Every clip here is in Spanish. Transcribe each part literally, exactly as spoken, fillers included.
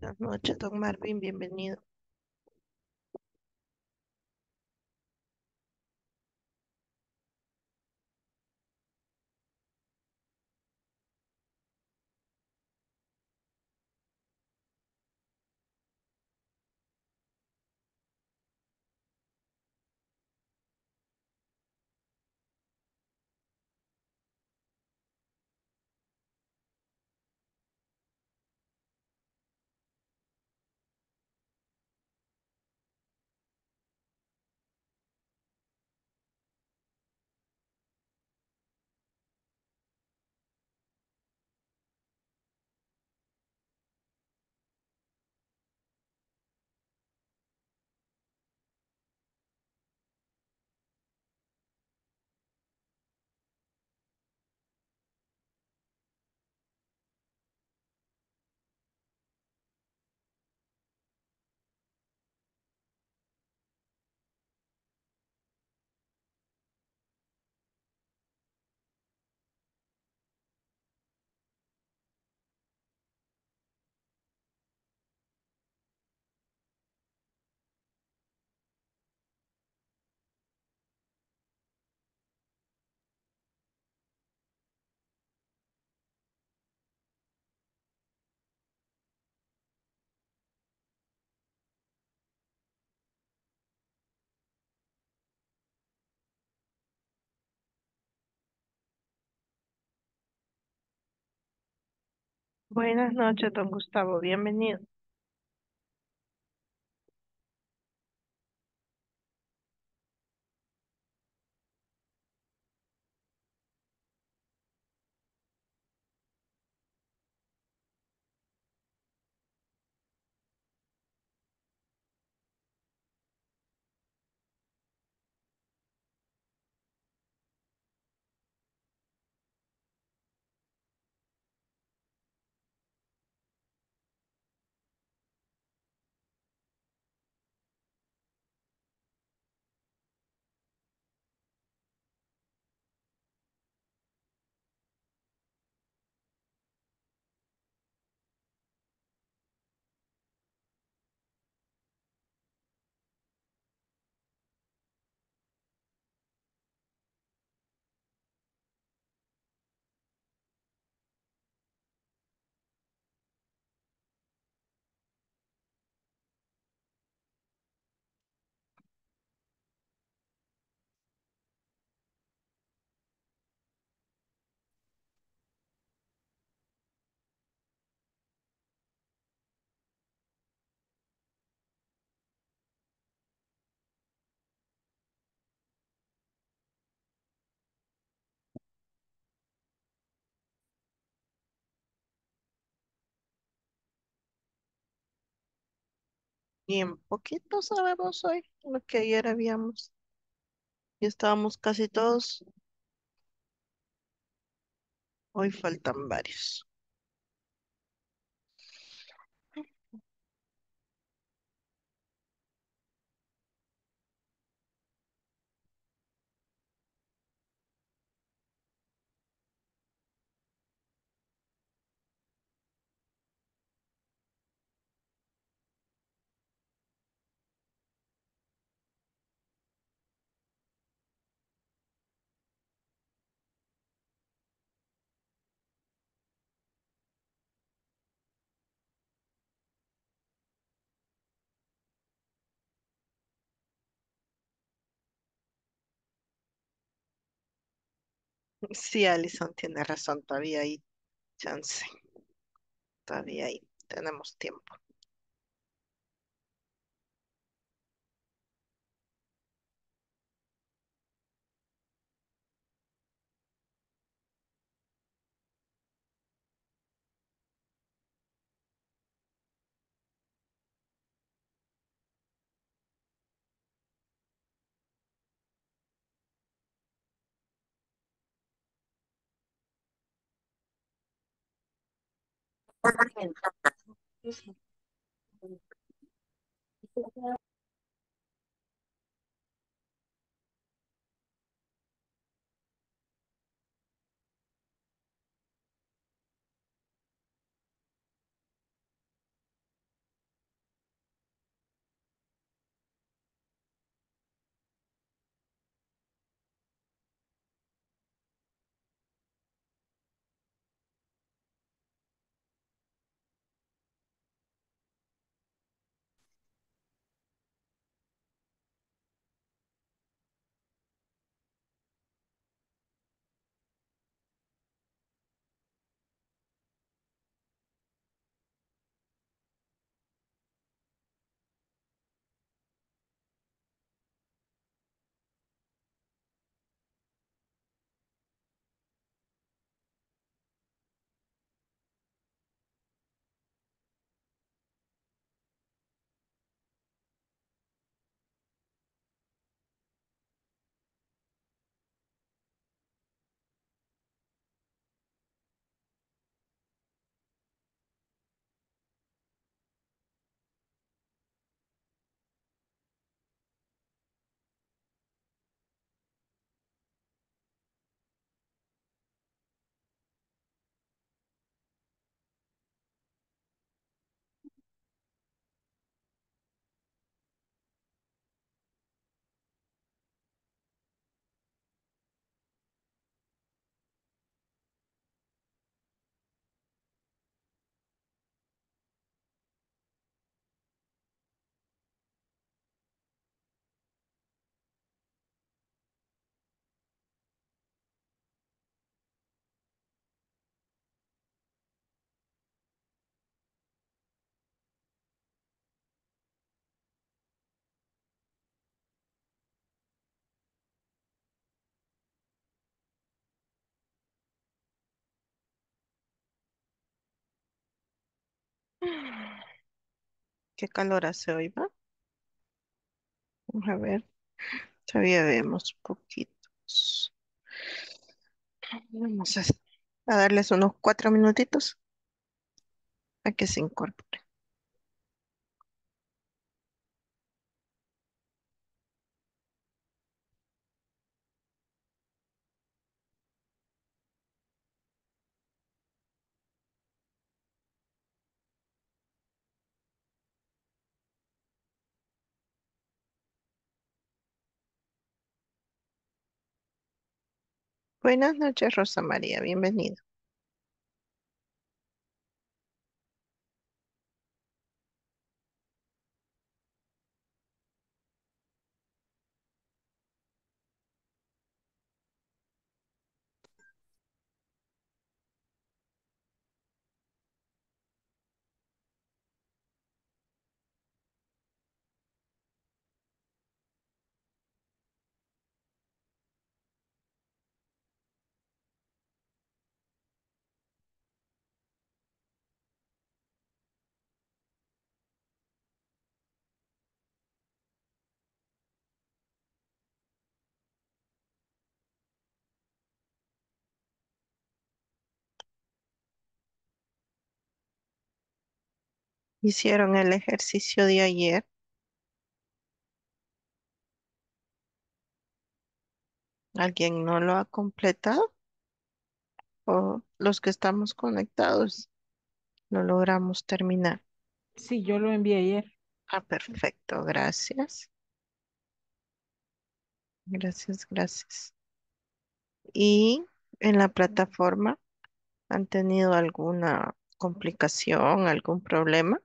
Buenas noches, don Marvin, bienvenido. Buenas noches, don Gustavo, bienvenido. Bien, poquito sabemos hoy lo que ayer habíamos. Y estábamos casi todos. Hoy faltan varios. Sí, Alison tiene razón, todavía hay chance. Todavía hay, tenemos tiempo. Qué calor hace hoy, ¿va? Vamos a ver. Todavía vemos poquitos. Vamos a, a darles unos cuatro minutitos a que se incorporen. Buenas noches, Rosa María. Bienvenida. ¿Hicieron el ejercicio de ayer? ¿Alguien no lo ha completado? ¿O los que estamos conectados no logramos terminar? Sí, yo lo envié ayer. Ah, perfecto. Gracias. Gracias, gracias. ¿Y en la plataforma han tenido alguna complicación, algún problema?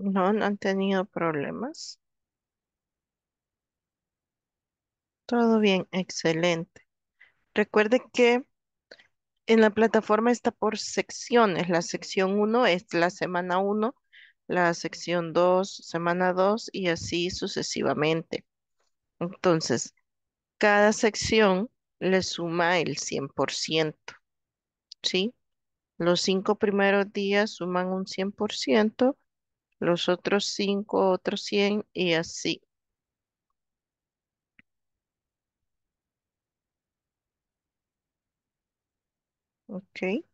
No, no han tenido problemas. Todo bien, excelente. Recuerde que en la plataforma está por secciones. La sección uno es la semana uno, la sección dos, semana dos y así sucesivamente. Entonces, cada sección le suma el cien por ciento, ¿sí? Los cinco primeros días suman un cien por ciento, los otros cinco, otros cien y así. Ok.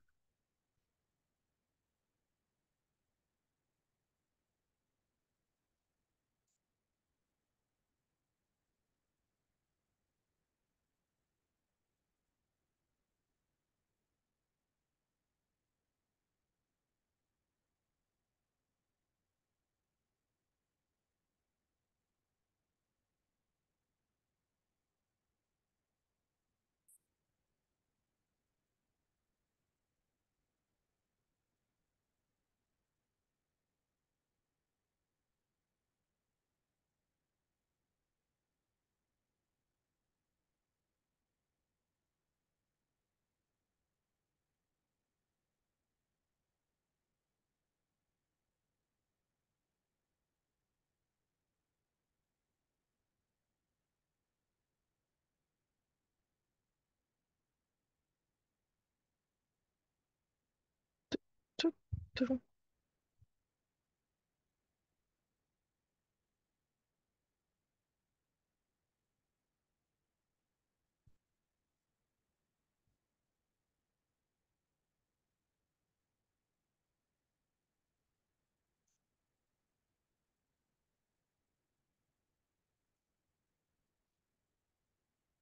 Tu, tu.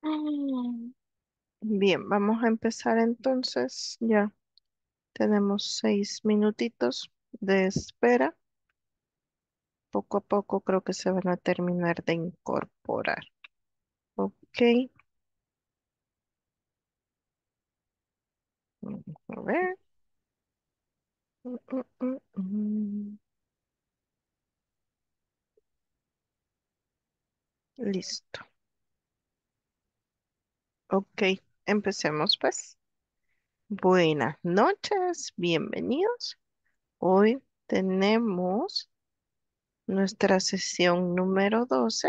Mm. Bien, vamos a empezar entonces. Ya tenemos seis minutitos de espera. Poco a poco creo que se van a terminar de incorporar. Ok. A ver. Mm, mm, mm, mm. Listo. Ok, empecemos pues. Buenas noches, bienvenidos. Hoy tenemos nuestra sesión número doce.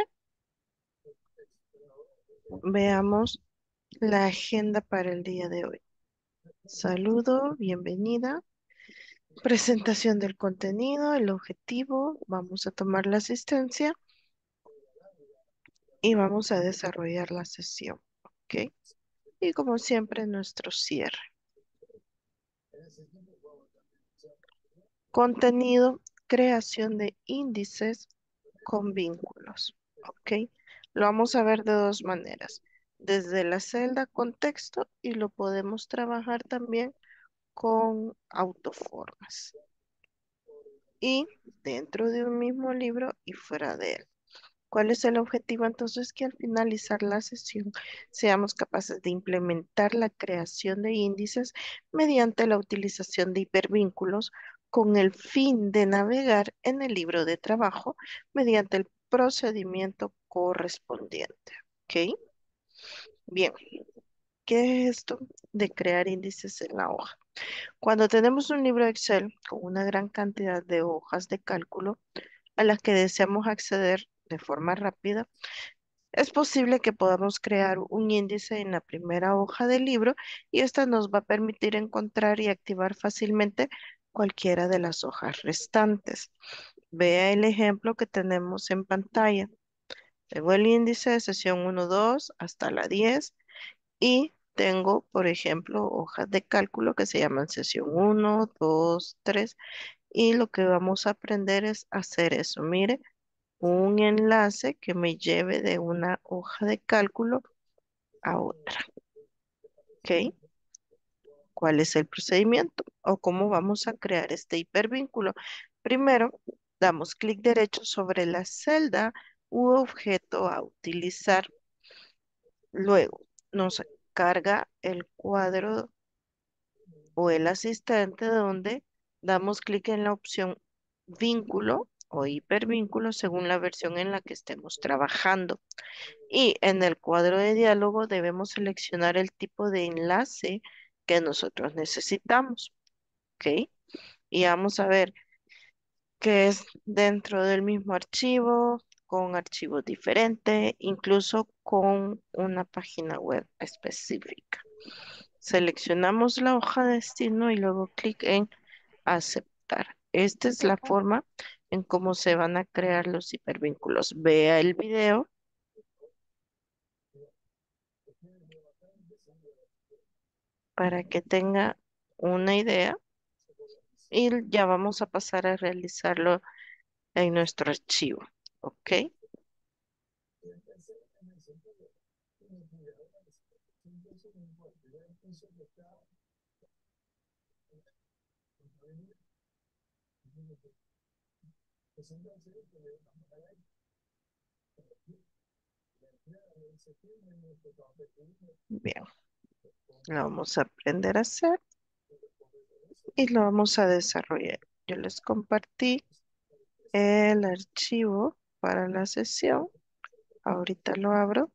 Veamos la agenda para el día de hoy. Saludo, bienvenida. Presentación del contenido, el objetivo, vamos a tomar la asistencia y vamos a desarrollar la sesión, ¿ok? Y como siempre, nuestro cierre. Contenido, creación de índices con vínculos, ¿ok? Lo vamos a ver de dos maneras, desde la celda contexto y lo podemos trabajar también con autoformas y dentro de un mismo libro y fuera de él. ¿Cuál es el objetivo? Entonces, que al finalizar la sesión seamos capaces de implementar la creación de índices mediante la utilización de hipervínculos con el fin de navegar en el libro de trabajo mediante el procedimiento correspondiente. ¿Ok? Bien. ¿Qué es esto de crear índices en la hoja? Cuando tenemos un libro Excel con una gran cantidad de hojas de cálculo a las que deseamos acceder de forma rápida, es posible que podamos crear un índice en la primera hoja del libro y esta nos va a permitir encontrar y activar fácilmente cualquiera de las hojas restantes. Vea el ejemplo que tenemos en pantalla. Tengo el índice de sesión uno, dos hasta la diez. Y tengo, por ejemplo, hojas de cálculo que se llaman sesión uno, dos, tres. Y lo que vamos a aprender es hacer eso. Mire, un enlace que me lleve de una hoja de cálculo a otra. ¿Ok? ¿Cuál es el procedimiento? ¿O cómo vamos a crear este hipervínculo? Primero, damos clic derecho sobre la celda u objeto a utilizar. Luego, nos carga el cuadro o el asistente donde damos clic en la opción vínculo o hipervínculo según la versión en la que estemos trabajando. Y en el cuadro de diálogo debemos seleccionar el tipo de enlace que nosotros necesitamos. ¿Ok? Y vamos a ver qué es dentro del mismo archivo, con archivos diferentes, incluso con una página web específica. Seleccionamos la hoja de destino y luego clic en aceptar. Esta es la forma en cómo se van a crear los hipervínculos. Vea el video. Para que tenga una idea. Y ya vamos a pasar a realizarlo en nuestro archivo. Ok. Bien. Lo vamos a aprender a hacer y lo vamos a desarrollar. Yo les compartí el archivo para la sesión. Ahorita lo abro.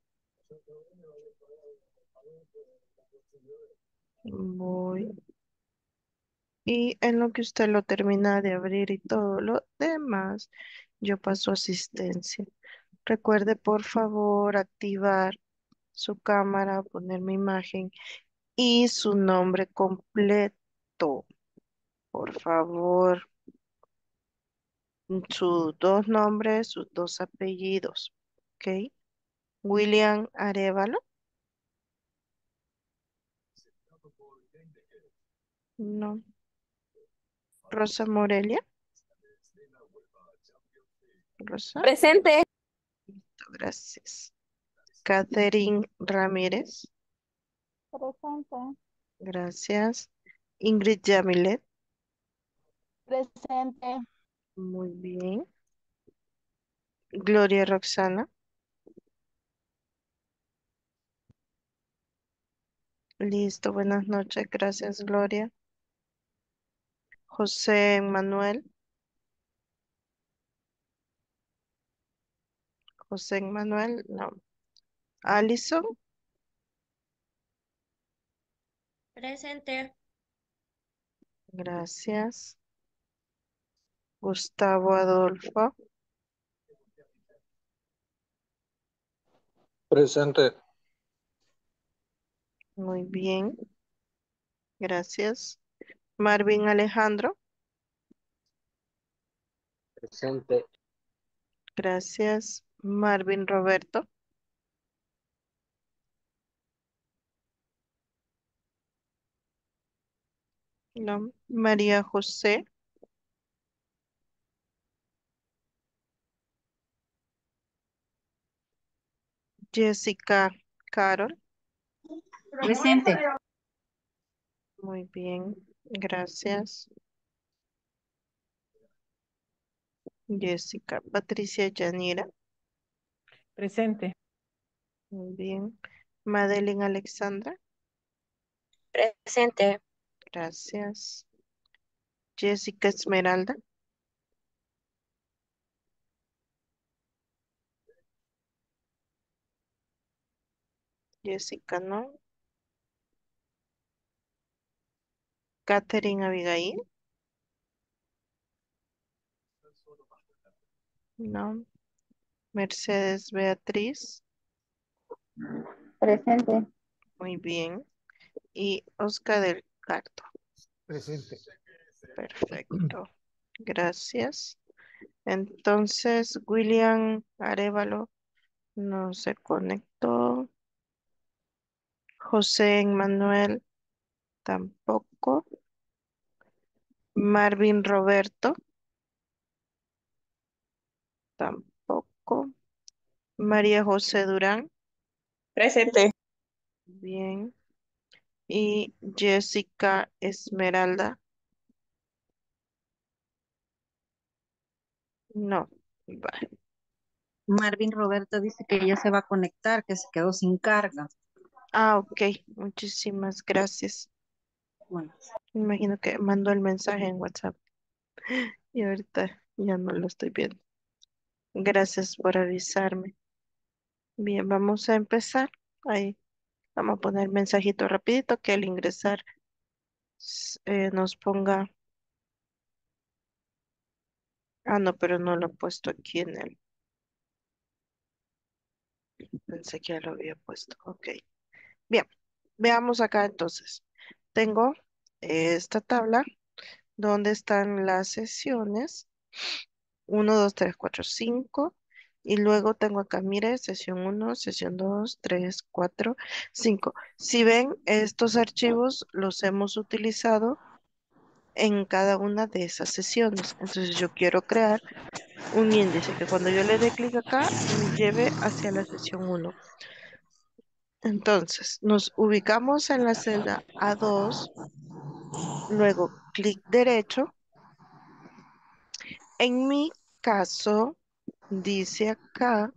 Voy. Y en lo que usted lo termina de abrir y todo lo demás, yo paso asistencia. Recuerde, por favor, activar su cámara, poner mi imagen y su nombre completo. Por favor. Sus dos nombres, sus dos apellidos, ¿ok? William Arevalo. No. Rosa Morelia. Rosa. Presente. Gracias. Katherine Ramírez. Presente. Gracias. Ingrid Yamilet. Presente. Muy bien. Gloria Roxana. Listo, buenas noches. Gracias, Gloria. José Manuel. José Manuel, no. Alison. Presente. Gracias. Gustavo Adolfo. Presente. Muy bien. Gracias. Marvin Alejandro. Presente. Gracias. Marvin Roberto. No. María José. Jessica Carol. Presente. Muy bien, gracias. Jessica Patricia Yanira. Presente. Muy bien. Madeline Alexandra. Presente. Gracias. Jessica Esmeralda. Jessica, ¿no? Katherine Abigail. No. Mercedes Beatriz. Presente. Muy bien. Y Oscar del Carto. Presente. Perfecto. Gracias. Entonces, William Arevalo no se conectó. José Manuel tampoco. Marvin Roberto tampoco. María José Durán. Presente. Bien. Y Jessica Esmeralda. No. Vale. Marvin Roberto dice que ya se va a conectar, que se quedó sin carga. Ah, ok. Muchísimas gracias. Bueno. Me imagino que mandó el mensaje en WhatsApp. Y ahorita ya no lo estoy viendo. Gracias por avisarme. Bien, vamos a empezar. Ahí vamos a poner mensajito rapidito que al ingresar eh, nos ponga... Ah, no, pero no lo he puesto aquí en el... Pensé que ya lo había puesto. Ok. Bien, veamos acá entonces. Tengo esta tabla donde están las sesiones. uno, dos, tres, cuatro, cinco. Y luego tengo acá, mire, sesión uno, sesión dos, tres, cuatro, cinco. Si ven, estos archivos los hemos utilizado en cada una de esas sesiones. Entonces yo quiero crear un índice que cuando yo le dé clic acá, me lleve hacia la sesión uno. Entonces, nos ubicamos en la celda A dos, luego clic derecho. En mi caso, dice acá,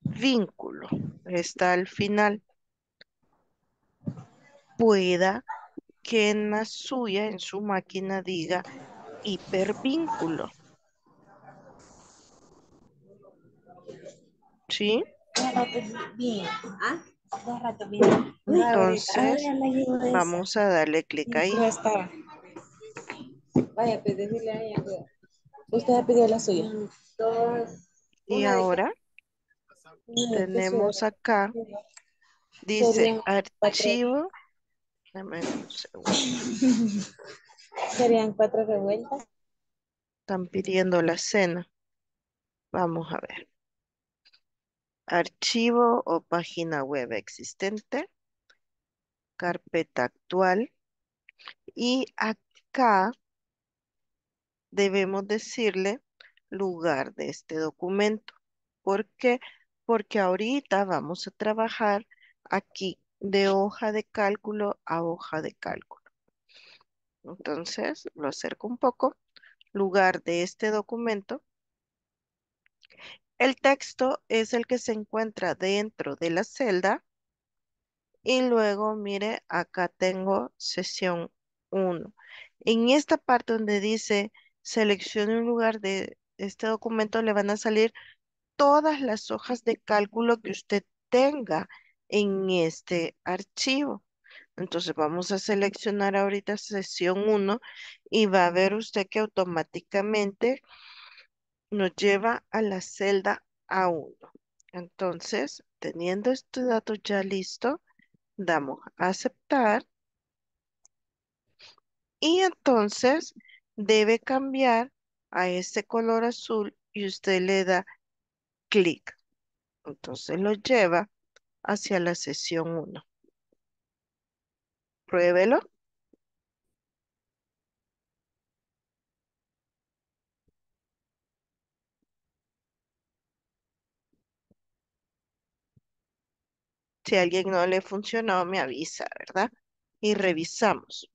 vínculo, está al final. Pueda que en la suya, en su máquina, diga hipervínculo. ¿Sí? Entonces, vamos a darle clic ahí. Vaya, pues decirle a ella. Usted ha pedido la suya. Y ahora tenemos acá, dice archivo. Dame un segundo. Serían cuatro revueltas. Están pidiendo la cena. Vamos a ver. Archivo o página web existente, carpeta actual, y acá debemos decirle lugar de este documento, porque porque ahorita vamos a trabajar aquí de hoja de cálculo a hoja de cálculo. Entonces, lo acerco un poco. Lugar de este documento. El texto es el que se encuentra dentro de la celda. Y luego, mire, acá tengo sesión uno. En esta parte donde dice seleccione un lugar de este documento, le van a salir todas las hojas de cálculo que usted tenga en este archivo. Entonces vamos a seleccionar ahorita sesión uno y va a ver usted que automáticamente nos lleva a la celda A uno. Entonces, teniendo este dato ya listo, damos a aceptar. Y entonces debe cambiar a este color azul y usted le da clic. Entonces lo lleva hacia la sesión uno. Pruébelo. Si a alguien no le funcionó, me avisa, ¿verdad? Y revisamos.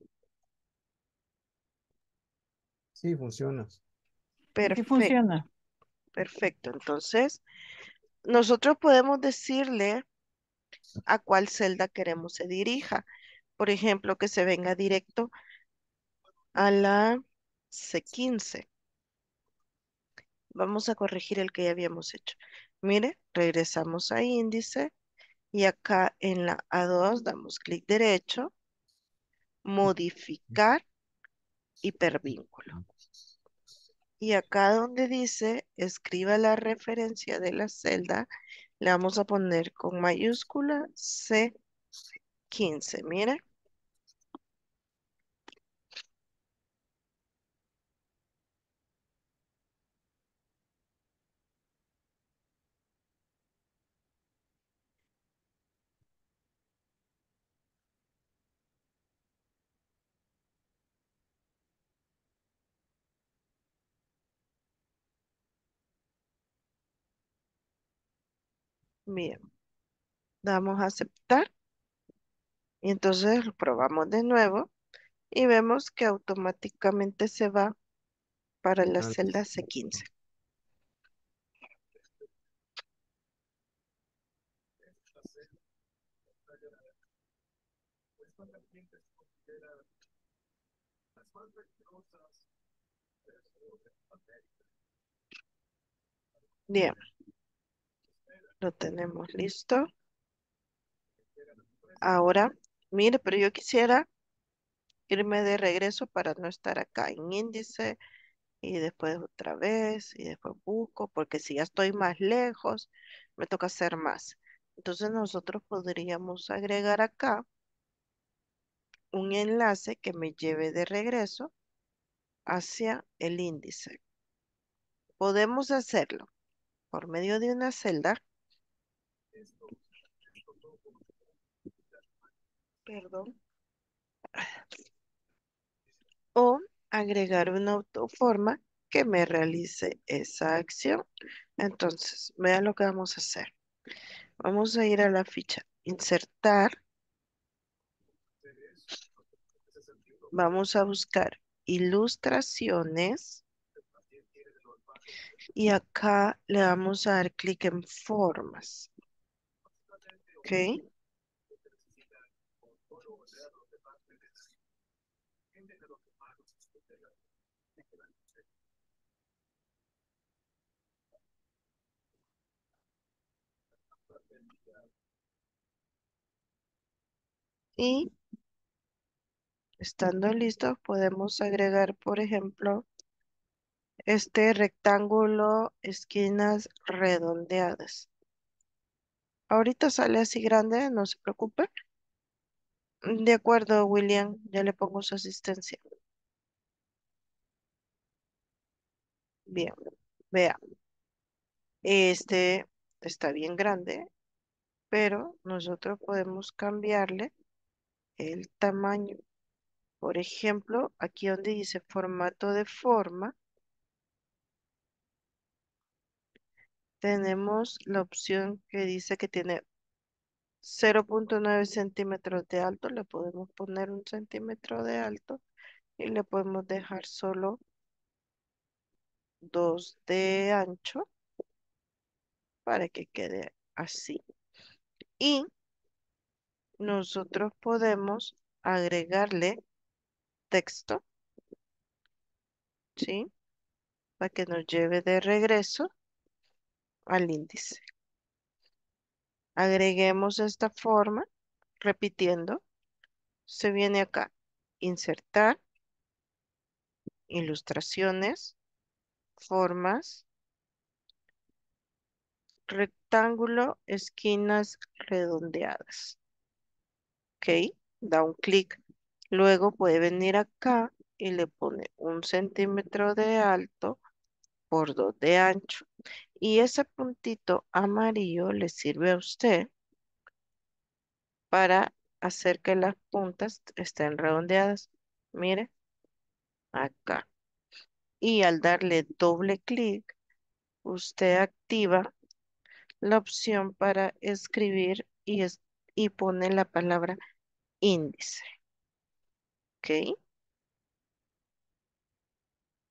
Sí, funciona. Perfecto. Sí funciona. Perfecto. Entonces, nosotros podemos decirle a cuál celda queremos se dirija. Por ejemplo, que se venga directo a la C quince. Vamos a corregir el que ya habíamos hecho. Mire, regresamos a índice. Y acá en la A dos damos clic derecho, modificar hipervínculo. Y acá donde dice, escriba la referencia de la celda, le vamos a poner con mayúscula C quince. Mire. Bien, damos a aceptar y entonces lo probamos de nuevo y vemos que automáticamente se va para la celda C quince. Bien. Lo tenemos listo. Ahora, mire, pero yo quisiera irme de regreso para no estar acá en índice y después otra vez y después busco, porque si ya estoy más lejos, me toca hacer más. Entonces nosotros podríamos agregar acá un enlace que me lleve de regreso hacia el índice. Podemos hacerlo por medio de una celda. Perdón. O agregar una autoforma que me realice esa acción. Entonces, vean lo que vamos a hacer. Vamos a ir a la ficha insertar. Vamos a buscar ilustraciones. Y acá le vamos a dar clic en formas. Ok. Y estando listos podemos agregar, por ejemplo, este rectángulo, esquinas redondeadas. Ahorita sale así grande, no se preocupe. De acuerdo, William, ya le pongo su asistencia. Bien, vea. Este está bien grande, pero nosotros podemos cambiarle el tamaño. Por ejemplo, aquí donde dice formato de forma, tenemos la opción que dice que tiene cero punto nueve centímetros de alto. Le podemos poner un centímetro de alto y le podemos dejar solo dos de ancho para que quede así. Y nosotros podemos agregarle texto, ¿sí? Para que nos lleve de regreso al índice. Agreguemos esta forma repitiendo. Se viene acá, insertar, ilustraciones, formas, rectángulo, esquinas redondeadas. Ok, da un clic. Luego puede venir acá y le pone un centímetro de alto por dos de ancho. Y ese puntito amarillo le sirve a usted para hacer que las puntas estén redondeadas. Mire, acá. Y al darle doble clic, usted activa la opción para escribir y, es, y pone la palabra índice. ¿Ok?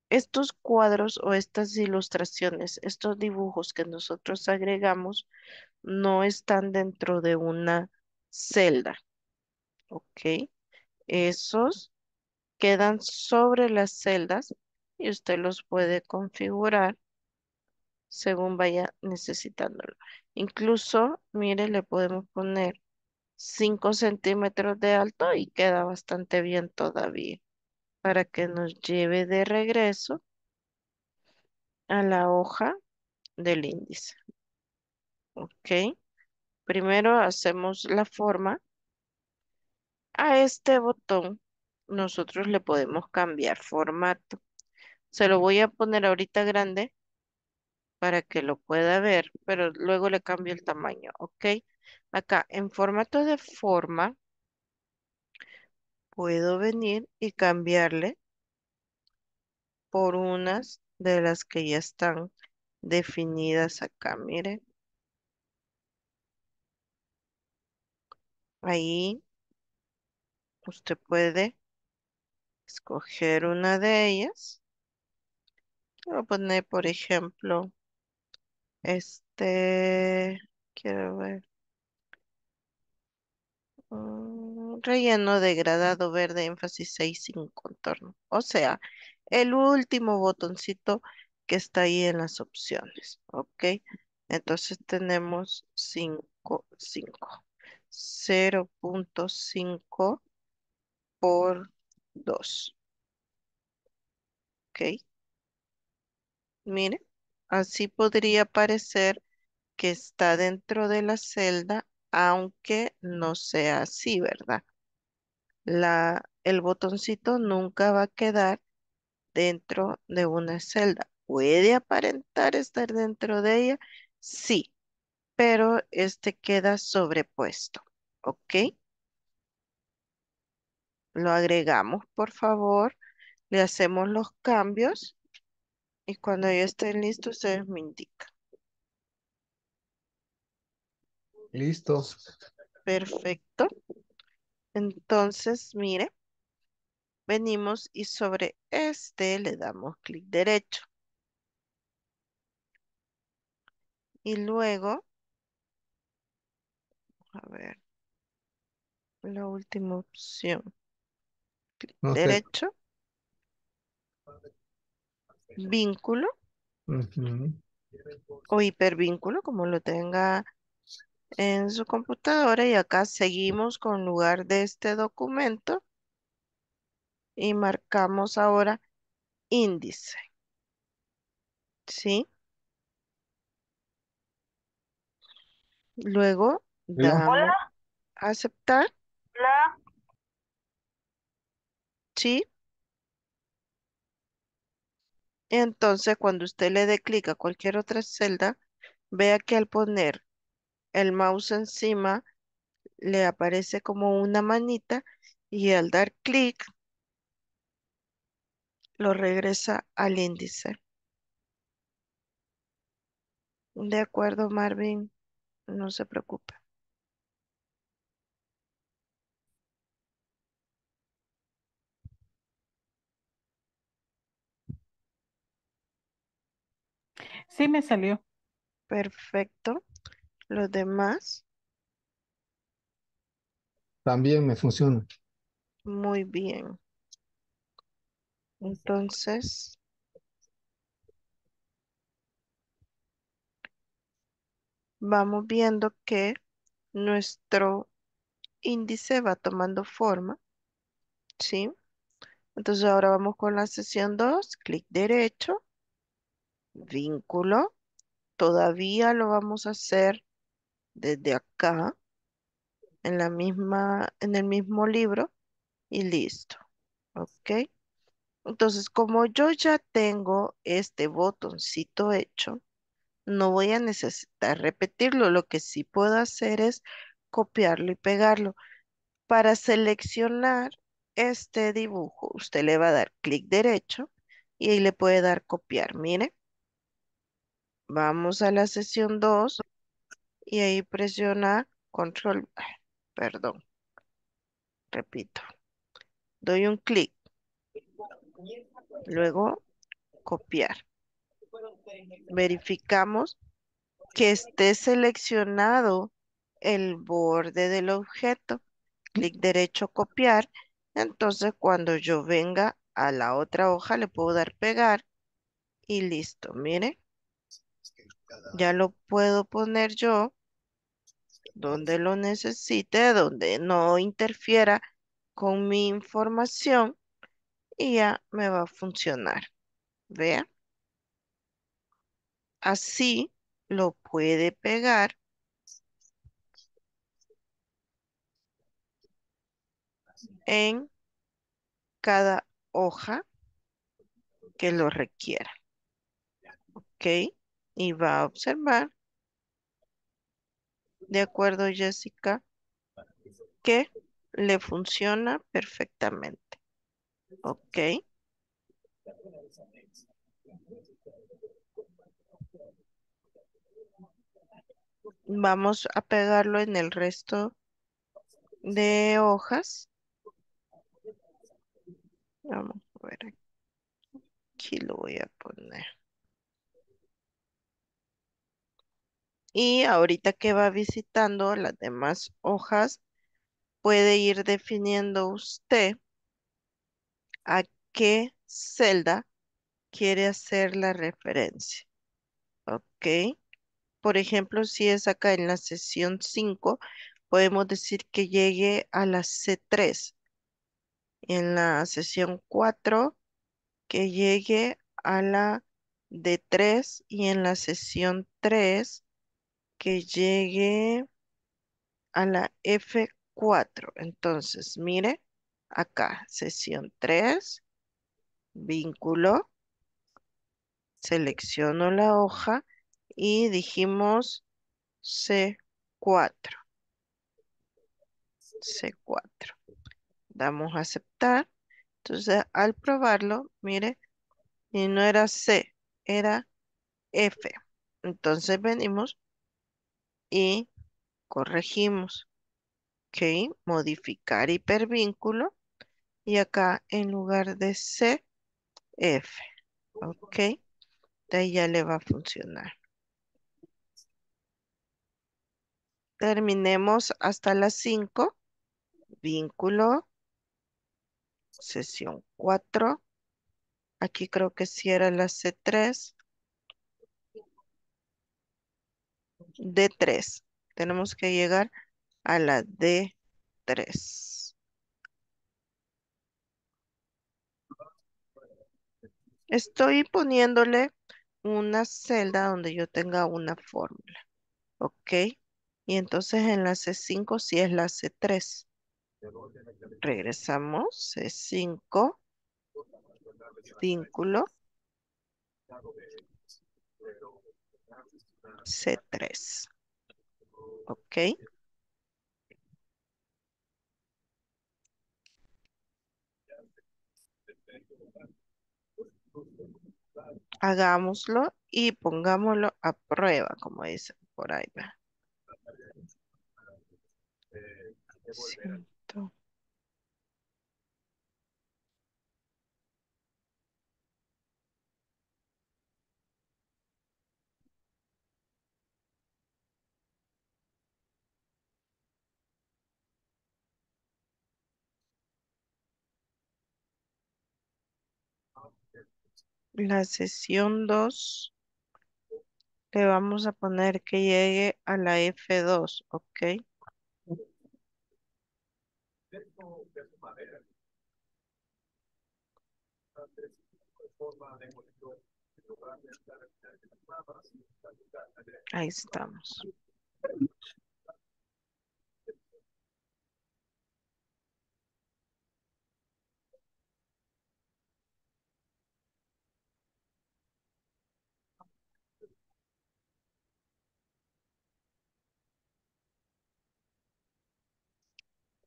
Estos cuadros o estas ilustraciones, estos dibujos que nosotros agregamos, no están dentro de una celda. ¿Ok? Esos quedan sobre las celdas y usted los puede configurar según vaya necesitándolo. Incluso, mire, le podemos poner cinco centímetros de alto y queda bastante bien todavía, para que nos lleve de regreso a la hoja del índice. Ok, primero hacemos la forma. A este botón nosotros le podemos cambiar formato. Se lo voy a poner ahorita grande para que lo pueda ver, pero luego le cambio el tamaño. Ok, acá en formato de forma puedo venir y cambiarle por unas de las que ya están definidas acá. Miren. Ahí usted puede escoger una de ellas. Voy a poner, por ejemplo, este, quiero ver. Relleno degradado verde, énfasis seis sin contorno. O sea, el último botoncito que está ahí en las opciones. Ok, entonces tenemos cero punto cinco por dos. Ok, mire, así podría parecer que está dentro de la celda, aunque no sea así, ¿verdad? La, el botoncito nunca va a quedar dentro de una celda. ¿Puede aparentar estar dentro de ella? Sí, pero este queda sobrepuesto, ¿ok? Lo agregamos, por favor. Le hacemos los cambios y cuando ya estén listos, ustedes me indican. Listo. Perfecto. Entonces, mire, venimos y sobre este le damos clic derecho. Y luego, a ver, la última opción. Clic no sé. derecho. Vínculo. Uh-huh. O hipervínculo, como lo tenga en su computadora. Y acá seguimos con lugar de este documento y marcamos ahora índice, ¿sí? Luego damos Hola. aceptar. Hola. ¿Sí? Entonces cuando usted le dé clic a cualquier otra celda, vea que al poner el mouse encima le aparece como una manita y al dar clic lo regresa al índice. De acuerdo, Marvin, no se preocupe. Sí, me salió. Perfecto. Los demás, También me funciona. muy bien. Entonces, vamos viendo que nuestro índice va tomando forma, ¿sí? Entonces ahora vamos con la sesión dos, clic derecho, vínculo. Todavía lo vamos a hacer desde acá, en la misma, en el mismo libro y listo. ¿Ok? Entonces, como yo ya tengo este botoncito hecho, no voy a necesitar repetirlo. Lo que sí puedo hacer es copiarlo y pegarlo. Para seleccionar este dibujo, usted le va a dar clic derecho y ahí le puede dar copiar. Mire, vamos a la sesión dos y ahí presiona control, ay, perdón, repito, doy un clic, luego copiar. Verificamos que esté seleccionado el borde del objeto. Clic derecho, copiar. Entonces, cuando yo venga a la otra hoja, le puedo dar pegar y listo. Mire, ya lo puedo poner yo donde lo necesite, donde no interfiera con mi información y ya me va a funcionar. Vea, así lo puede pegar en cada hoja que lo requiera. Ok, y va a observar, de acuerdo Jessica, que le funciona perfectamente. Ok, vamos a pegarlo en el resto de hojas. Vamos a ver, aquí lo voy a poner. Y ahorita que va visitando las demás hojas, puede ir definiendo usted a qué celda quiere hacer la referencia. Ok. Por ejemplo, si es acá en la sesión cinco, podemos decir que llegue a la C tres. En la sesión cuatro, que llegue a la D tres. Y en la sesión tres, que llegue a la F cuatro. Entonces, mire, acá, sesión tres, vínculo, selecciono la hoja y dijimos C cuatro. C cuatro. Damos a aceptar. Entonces, al probarlo, mire, y no era C, era F. Entonces venimos y corregimos. Ok, modificar hipervínculo. Y acá en lugar de C, F. Ok, de ahí ya le va a funcionar. Terminemos hasta las cinco. Vínculo, sesión cuatro. Aquí creo que sí era la C tres. D tres. Tenemos que llegar a la D tres. Estoy poniéndole una celda donde yo tenga una fórmula. Ok. Y entonces en la C cinco sí es la C tres. Regresamos. C cinco. Vínculo. C tres. Ok. Hagámoslo y pongámoslo a prueba, como dice por ahí. Siento. La sesión dos le vamos a poner que llegue a la F dos, ¿ok? Ahí estamos.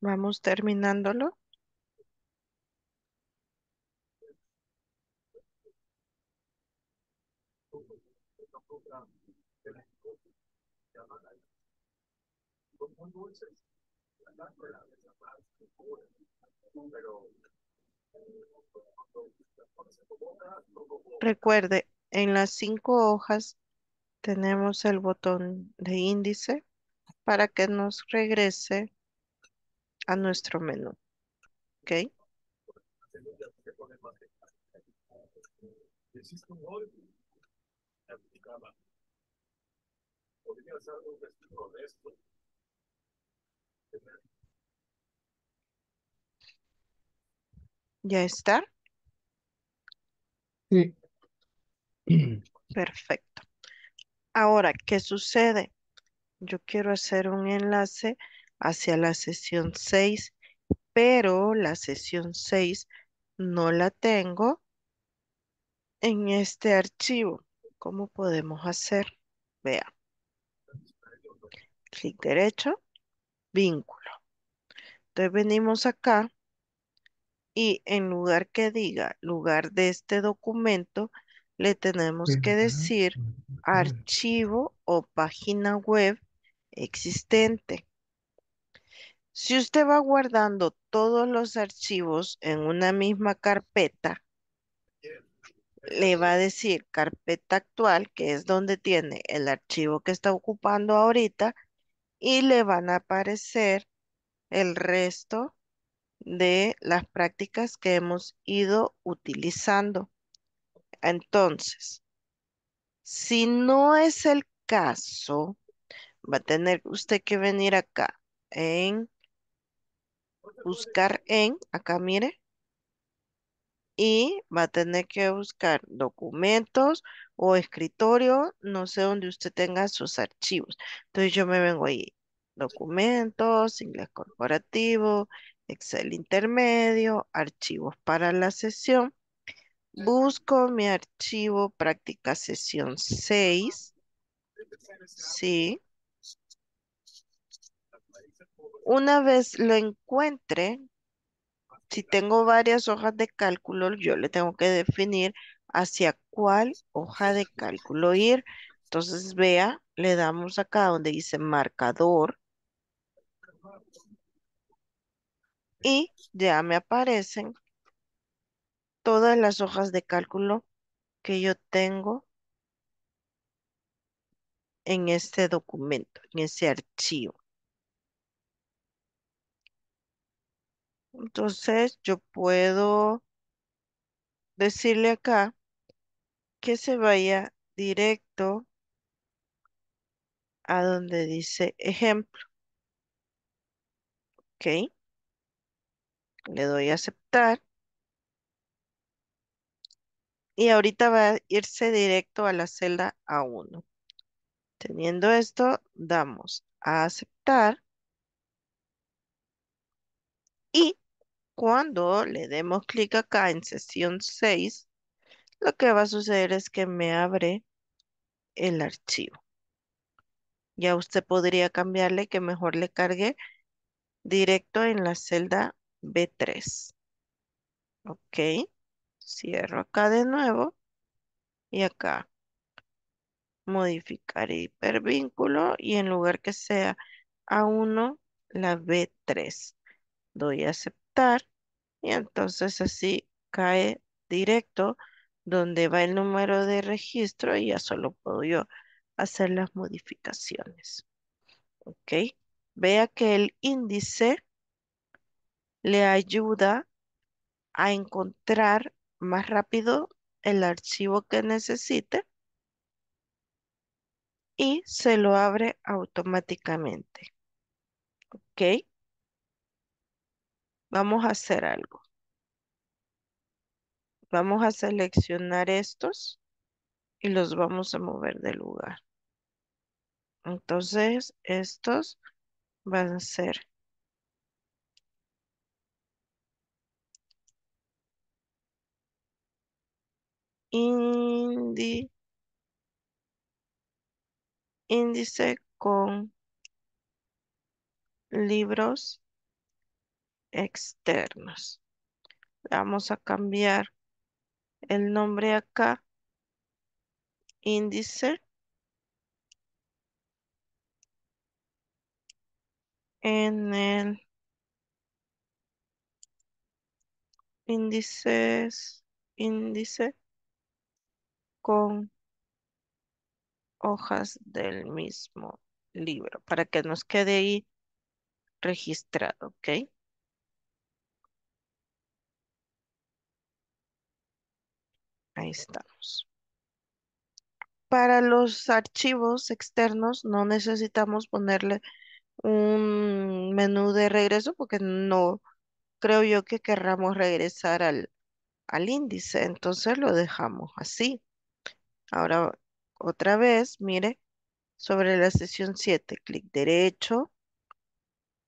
Vamos terminándolo. Recuerde, en las cinco hojas tenemos el botón de índice para que nos regrese a nuestro menú, ¿ok? ¿Ya está? Sí. Perfecto. Ahora, ¿qué sucede? Yo quiero hacer un enlace hacia la sesión seis, pero la sesión seis no la tengo en este archivo. ¿Cómo podemos hacer? Vea. Clic derecho, vínculo. Entonces venimos acá y en lugar que diga lugar de este documento, le tenemos que decir archivo o página web existente. Si usted va guardando todos los archivos en una misma carpeta, le va a decir carpeta actual, que es donde tiene el archivo que está ocupando ahorita, y le van a aparecer el resto de las prácticas que hemos ido utilizando. Entonces, si no es el caso, va a tener usted que venir acá en buscar en, acá mire, y va a tener que buscar documentos o escritorio, no sé dónde usted tenga sus archivos. Entonces yo me vengo ahí, documentos, inglés corporativo, Excel intermedio, archivos para la sesión. Busco mi archivo práctica sesión seis. Sí. Una vez lo encuentre, si tengo varias hojas de cálculo, yo le tengo que definir hacia cuál hoja de cálculo ir. Entonces, vea, le damos acá donde dice marcador. Y ya me aparecen todas las hojas de cálculo que yo tengo en este documento, en ese archivo. Entonces, yo puedo decirle acá que se vaya directo a donde dice ejemplo. Ok. Le doy a aceptar. Y ahorita va a irse directo a la celda A uno. Teniendo esto, damos a aceptar. Y cuando le demos clic acá en sesión seis, lo que va a suceder es que me abre el archivo. Ya usted podría cambiarle que mejor le cargue directo en la celda B tres. Ok. Cierro acá de nuevo. Y acá modificar hipervínculo y en lugar que sea A uno, la B tres. Doy a aceptar y entonces así cae directo donde va el número de registro y ya solo puedo yo hacer las modificaciones. Ok, vea que el índice le ayuda a encontrar más rápido el archivo que necesite y se lo abre automáticamente. Ok, vamos a hacer algo. Vamos a seleccionar estos y los vamos a mover de lugar. Entonces, estos van a ser indi, índice con libros externos. Vamos a cambiar el nombre acá. Índice en el índices, índice con hojas del mismo libro, para que nos quede ahí registrado, ¿ok? Ahí estamos. Para los archivos externos no necesitamos ponerle un menú de regreso porque no creo yo que querramos regresar al, al índice. Entonces lo dejamos así. Ahora otra vez, mire, sobre la sesión siete, clic derecho,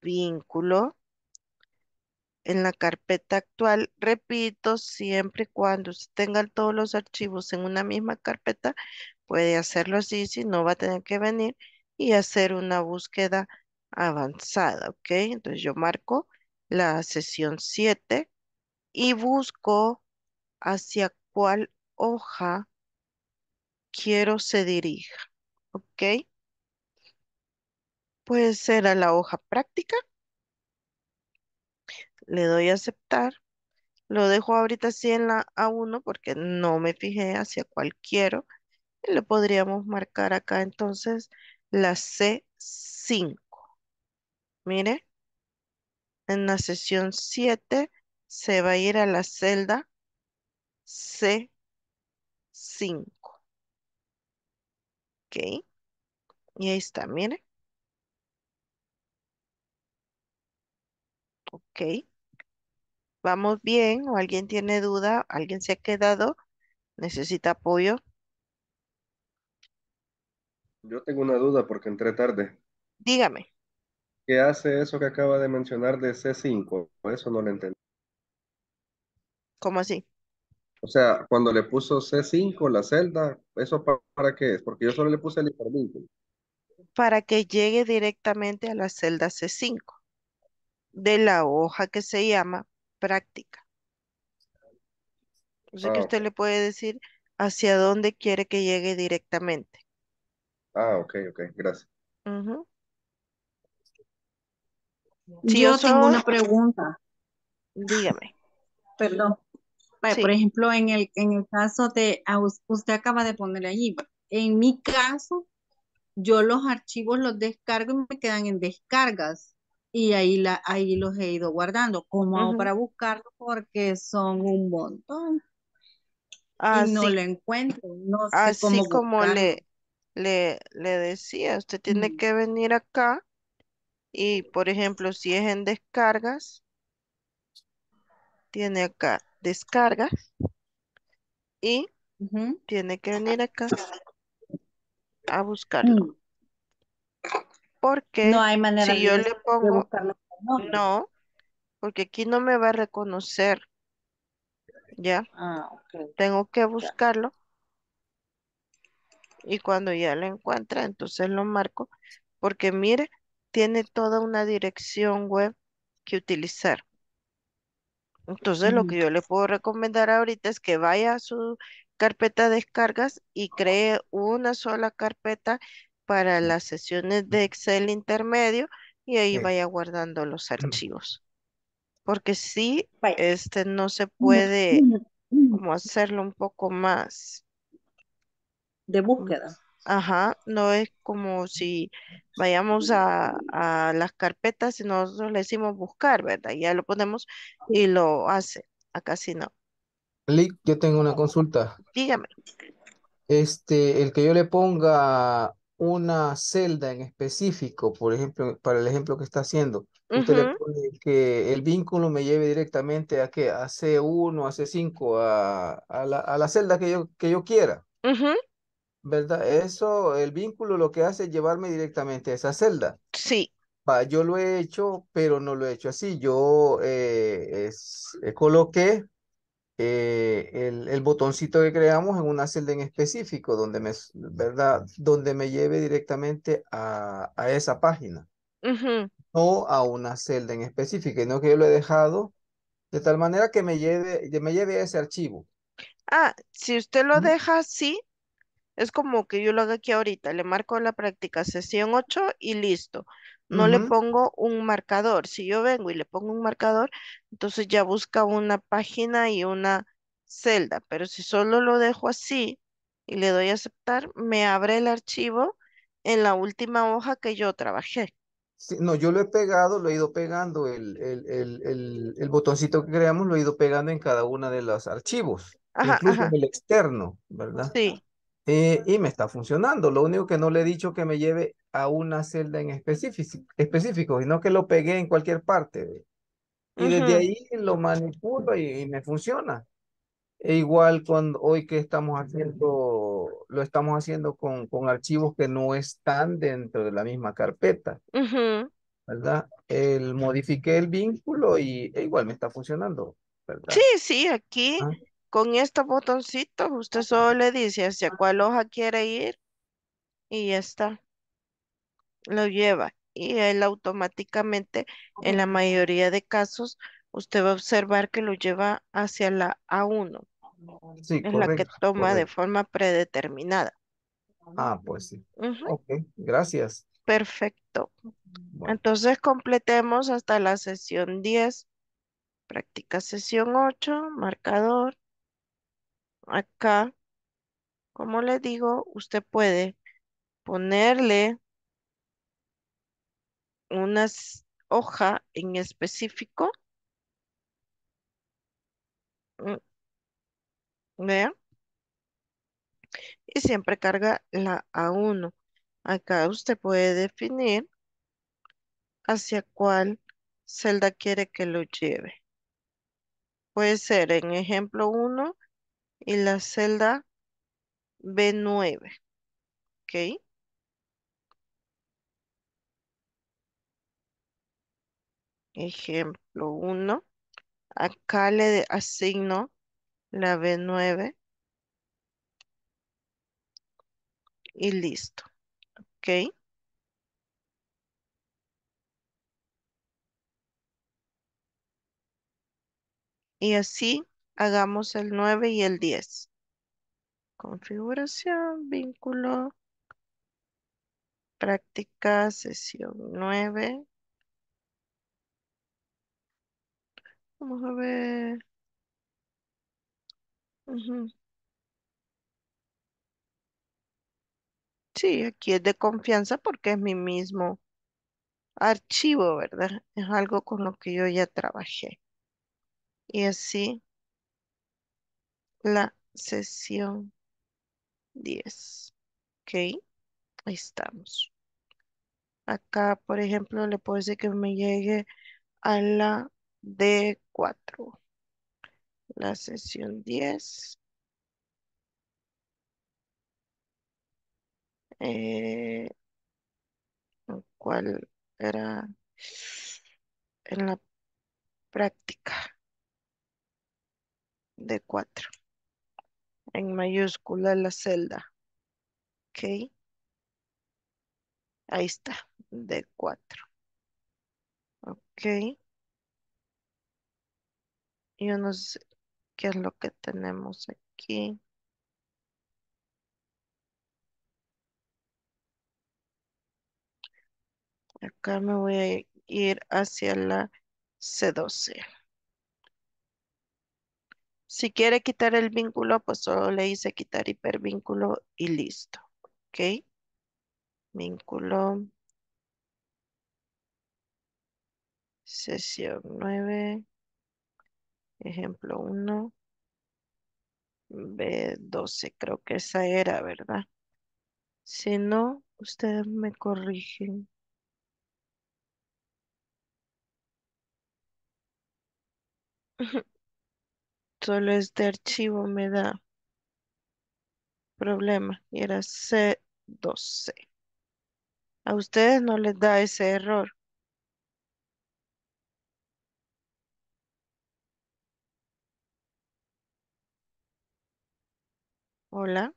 vínculo. En la carpeta actual, repito, siempre y cuando usted tenga todos los archivos en una misma carpeta, puede hacerlo así, si no va a tener que venir y hacer una búsqueda avanzada, ¿ok? Entonces yo marco la sesión siete y busco hacia cuál hoja quiero se dirija, ¿ok? Puede ser a la hoja práctica. Le doy a aceptar. Lo dejo ahorita así en la A uno porque no me fijé hacia cuál quiero. Y le podríamos marcar acá entonces la C cinco. Mire, en la sesión siete se va a ir a la celda C cinco. Ok. Y ahí está, mire. Ok. Vamos bien, o alguien tiene duda, alguien se ha quedado, necesita apoyo. Yo tengo una duda porque entré tarde. Dígame. ¿Qué hace eso que acaba de mencionar de C cinco? Eso no lo entendí. ¿Cómo así? O sea, cuando le puso C cinco, la celda, ¿eso para, para qué es? Porque yo solo le puse el hipervínculo. Para que llegue directamente a la celda C cinco de la hoja que se llama práctica. O sea, ah, que usted okay. Le puede decir hacia dónde quiere que llegue directamente. Ah, ok, ok, gracias. Uh-huh. Si yo, yo tengo soy... una pregunta. Dígame. Perdón. Vale, sí. Por ejemplo, en el, en el caso de, usted acaba de poner allí, en mi caso, yo los archivos los descargo y me quedan en descargas. Y ahí, la, ahí los he ido guardando. ¿Cómo hago uh-huh. para buscarlos? Porque son un montón. Así, y no lo encuentro. No sé así cómo como le, le, le decía, usted tiene uh-huh. que venir acá y, por ejemplo, si es en descargas, tiene acá descargas y uh-huh. tiene que venir acá a buscarlo. Uh-huh. Porque no hay manera si yo le pongo no, porque aquí no me va a reconocer. Ya. Ah, okay. Tengo que buscarlo. Y cuando ya lo encuentra, entonces lo marco. Porque mire, tiene toda una dirección web que utilizar. Entonces mm. lo que yo le puedo recomendar ahorita es que vaya a su carpeta descargas y cree una sola carpeta para las sesiones de Excel intermedio y ahí vaya guardando los archivos. Porque sí, este no se puede como hacerlo un poco más de búsqueda. Ajá, no es como si vayamos a, a las carpetas y nosotros le decimos buscar, ¿verdad? Ya lo ponemos y lo hace. Acá sí no. Lick, yo tengo una consulta. Dígame. Este, el que yo le ponga una celda en específico, por ejemplo, para el ejemplo que está haciendo, uh-huh. Usted le pone que el vínculo me lleve directamente a qué, a C uno, a C cinco, a, a, la, a la celda que yo, que yo quiera. Uh-huh. ¿Verdad? Eso, el vínculo lo que hace es llevarme directamente a esa celda. Sí. Va, yo lo he hecho, pero no lo he hecho así. Yo eh, es, eh, coloqué eh, el, el botoncito que creamos en una celda en específico, donde me, ¿verdad? Donde me lleve directamente a, a esa página. Uh-huh. No a una celda en específico, sino que yo lo he dejado de tal manera que me lleve, me lleve a ese archivo. Ah, si usted lo ¿Mm? Deja así, es como que yo lo haga aquí ahorita, le marco la práctica sesión ocho y listo. No uh-huh. le pongo un marcador. Si yo vengo y le pongo un marcador, entonces ya busca una página y una celda. Pero si solo lo dejo así y le doy a aceptar, me abre el archivo en la última hoja que yo trabajé. Sí, no, yo lo he pegado, lo he ido pegando, el, el, el, el, el botoncito que creamos lo he ido pegando en cada uno de los archivos. Ajá, incluso ajá. en el externo, ¿verdad? Sí. Eh, y me está funcionando. Lo único que no le he dicho que me lleve a una celda en específico, específico sino que lo pegué en cualquier parte. ¿Ve? Y uh-huh. desde ahí lo manipulo y, y me funciona. E igual cuando hoy que estamos haciendo, lo estamos haciendo con, con archivos que no están dentro de la misma carpeta. Uh-huh. ¿Verdad? El, modifiqué el vínculo y e igual me está funcionando. ¿Verdad? Sí, sí, aquí. ¿Ah? Con estos botoncitos, usted solo le dice hacia cuál hoja quiere ir y ya está. Lo lleva y él automáticamente, en la mayoría de casos, usted va a observar que lo lleva hacia la A uno. Sí, es correcto, la que toma correcto. De forma predeterminada. Ah, pues sí. Uh-huh. Ok, gracias. Perfecto. Bueno. Entonces completemos hasta la sesión diez. Práctica sesión ocho, marcador. Acá, como le digo, usted puede ponerle una hoja en específico. Vean. Y siempre carga la A uno. Acá usted puede definir hacia cuál celda quiere que lo lleve. Puede ser en ejemplo uno y la celda B nueve. ¿Ok? Ejemplo uno. Acá le asigno la B nueve. Y listo. ¿Ok? Y así hagamos el nueve y el diez. Configuración, vínculo, práctica, sesión nueve. Vamos a ver. Uh-huh. Sí, aquí es de confianza porque es mi mismo archivo, ¿verdad? Es algo con lo que yo ya trabajé. Y así la sesión diez. Ok, ahí estamos. Acá, por ejemplo, le puedo decir que me llegue a la D cuatro. La sesión diez. Eh, ¿Cuál era? En la práctica. D cuatro. En mayúscula la celda. Ok. Ahí está. D cuatro. Ok. Yo no sé qué es lo que tenemos aquí. Acá me voy a ir hacia la C doce. Si quiere quitar el vínculo, pues solo le hice quitar hipervínculo y listo. ¿Ok? Vínculo, sesión nueve, ejemplo uno, B doce. Creo que esa era, ¿verdad? Si no, ustedes me corrigen. Solo es de archivo, me da problema. Y era C doce. A ustedes no les da ese error. Hola.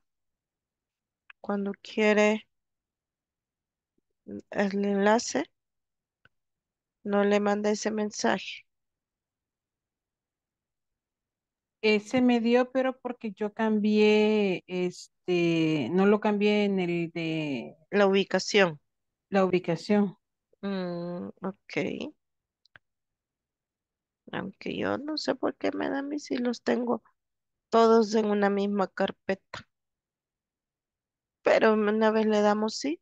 Cuando quiere el enlace, no le manda ese mensaje. Ese me dio, pero porque yo cambié, este, no lo cambié en el de La ubicación. la ubicación. Mm, ok. Aunque yo no sé por qué me da a mí si los tengo todos en una misma carpeta. Pero una vez le damos sí,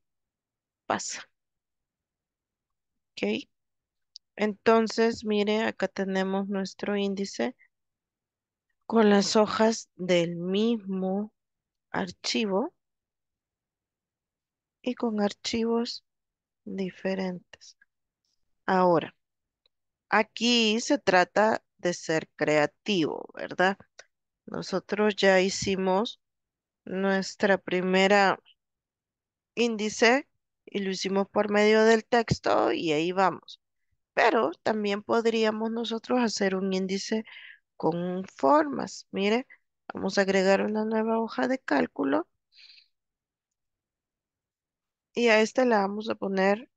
pasa. Ok. Entonces, mire, acá tenemos nuestro índice con las hojas del mismo archivo y con archivos diferentes. Ahora, aquí se trata de ser creativo, ¿verdad? Nosotros ya hicimos nuestra primera índice y lo hicimos por medio del texto y ahí vamos. Pero también podríamos nosotros hacer un índice con formas. Mire, vamos a agregar una nueva hoja de cálculo y a esta la vamos a poner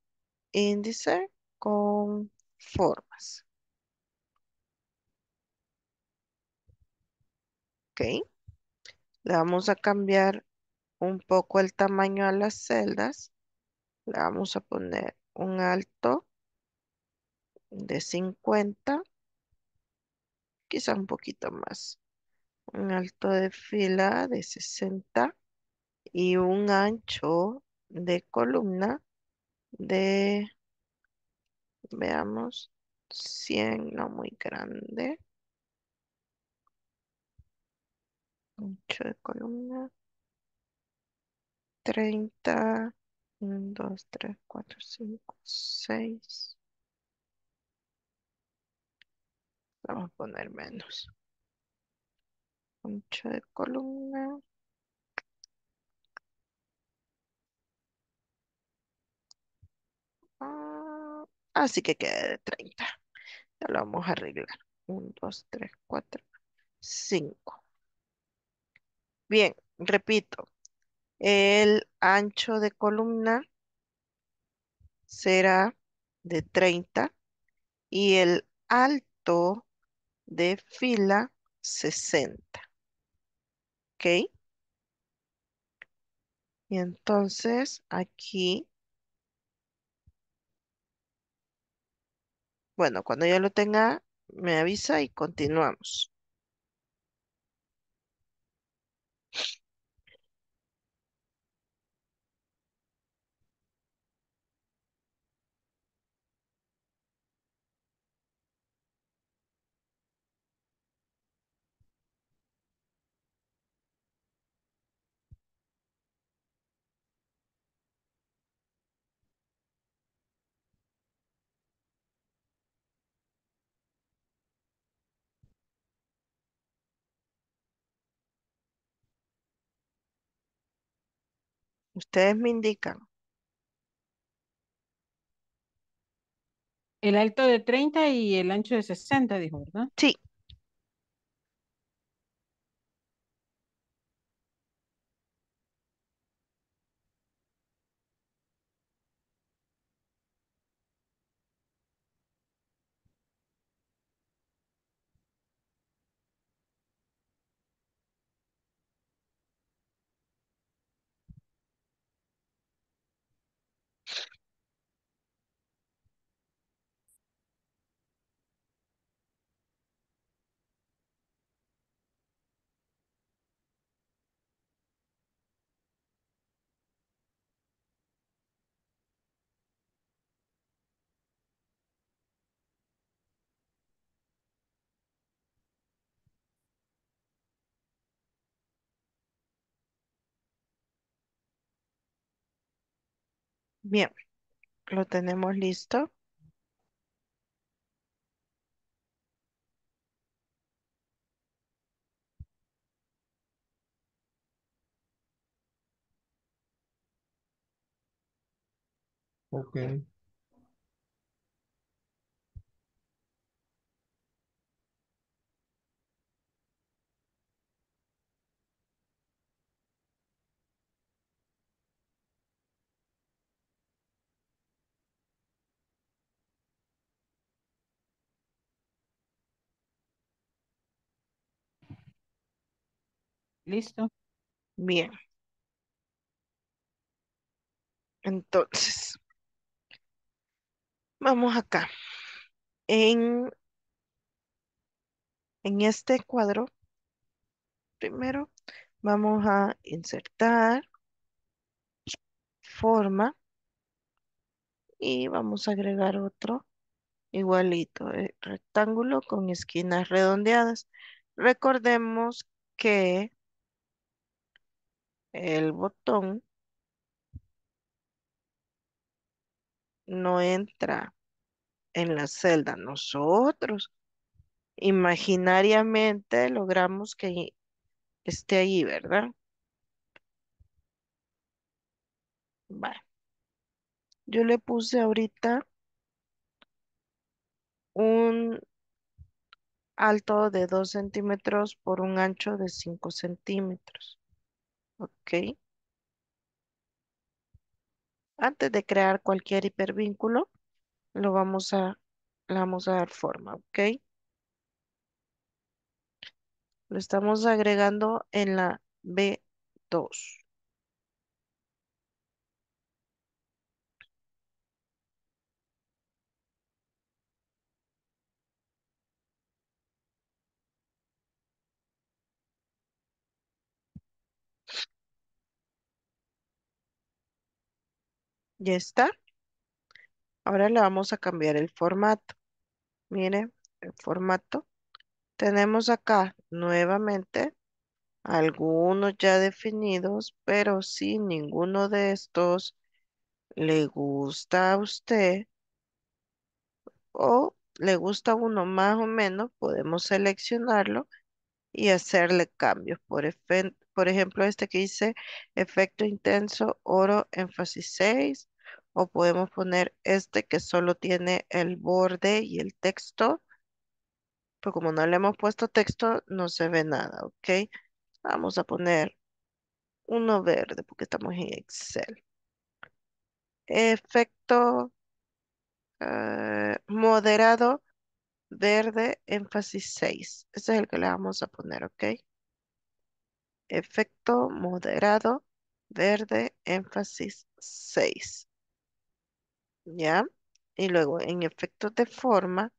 índice con formas. ¿Ok? Le vamos a cambiar un poco el tamaño a las celdas. Le vamos a poner un alto de cincuenta, quizá un poquito más. Un alto de fila de sesenta y un ancho de columna de, veamos, cien, no muy grande. Ancho de columna, treinta, uno, dos, tres, cuatro, cinco, seis. Vamos a poner menos. Ancho de columna. Ah, así que quede de treinta. Ya lo vamos a arreglar. uno, dos, tres, cuatro, cinco. Bien, repito. El ancho de columna será de treinta y el alto de fila sesenta. ¿Ok? Y entonces aquí, bueno, cuando ya lo tenga, me avisa y continuamos. Ustedes me indican. El alto de treinta y el ancho de sesenta, dijo, ¿verdad? Sí, Bien, lo tenemos listo. Ok. Listo. Bien. Entonces, vamos acá. En, en este cuadro, primero vamos a insertar forma y vamos a agregar otro igualito, eh, rectángulo con esquinas redondeadas. Recordemos que el botón no entra en la celda. Nosotros imaginariamente logramos que esté ahí, ¿verdad? Vale. Yo le puse ahorita un alto de dos centímetros por un ancho de cinco centímetros. Ok. Antes de crear cualquier hipervínculo, lo vamos a, le vamos a dar forma, ¿ok? Lo estamos agregando en la B dos. Ya está. Ahora le vamos a cambiar el formato. Miren, el formato. Tenemos acá nuevamente algunos ya definidos, pero si ninguno de estos le gusta a usted o le gusta uno más o menos, podemos seleccionarlo y hacerle cambios. Por, por ejemplo, este que dice efecto intenso, oro, énfasis seis. O podemos poner este que solo tiene el borde y el texto. Pero como no le hemos puesto texto, no se ve nada, ¿ok? Vamos a poner uno verde porque estamos en Excel. Efecto eh, moderado, verde, énfasis seis. Ese es el que le vamos a poner, ¿ok? Efecto moderado, verde, énfasis seis. ¿Ya? Y luego en efectos de forma,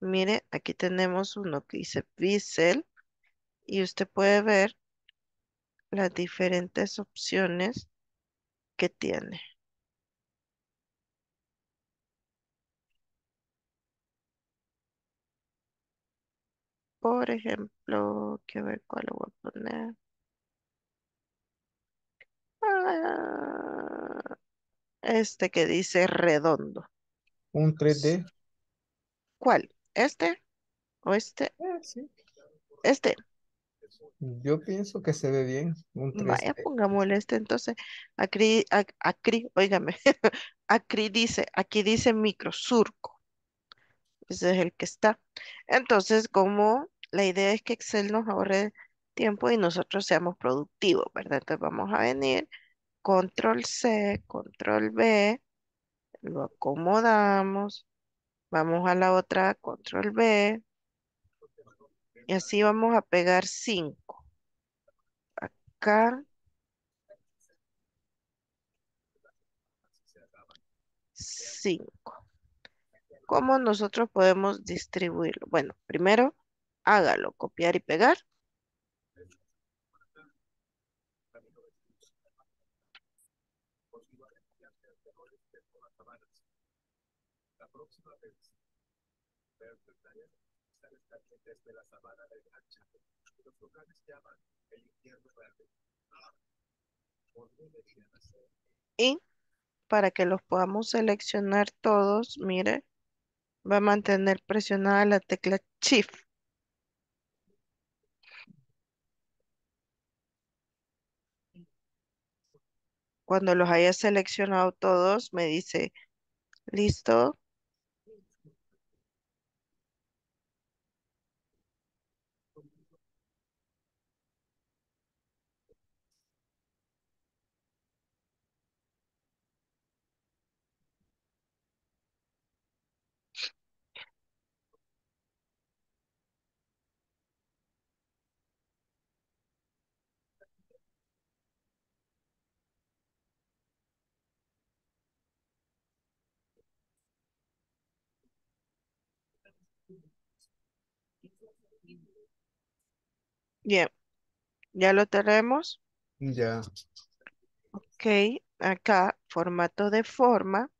mire, aquí tenemos uno que dice bisel y usted puede ver las diferentes opciones que tiene. Por ejemplo, que ver cuál le voy a poner. Ah, este que dice redondo. Un tres D. ¿Cuál? ¿Este? ¿O este? Ah, sí. Este. Yo pienso que se ve bien. Un tres D. Vaya, pongámosle este. Entonces, acri, ac, acri, óigame. Acri dice, aquí dice micro surco. Ese es el que está. Entonces, como la idea es que Excel nos ahorre tiempo y nosotros seamos productivos, ¿verdad? Entonces vamos a venir, control C, control B, lo acomodamos, vamos a la otra, control B, y así vamos a pegar cinco. Acá. cinco. ¿Cómo nosotros podemos distribuirlo? Bueno, primero hágalo, copiar y pegar. Desde la sabana de Hacha, los locales llaman el infierno verde. Y para que los podamos seleccionar todos, mire, va a mantener presionada la tecla Shift. Cuando los haya seleccionado todos, me dice, listo. Bien, ya lo tenemos. Ya. Ok, acá, formato de forma.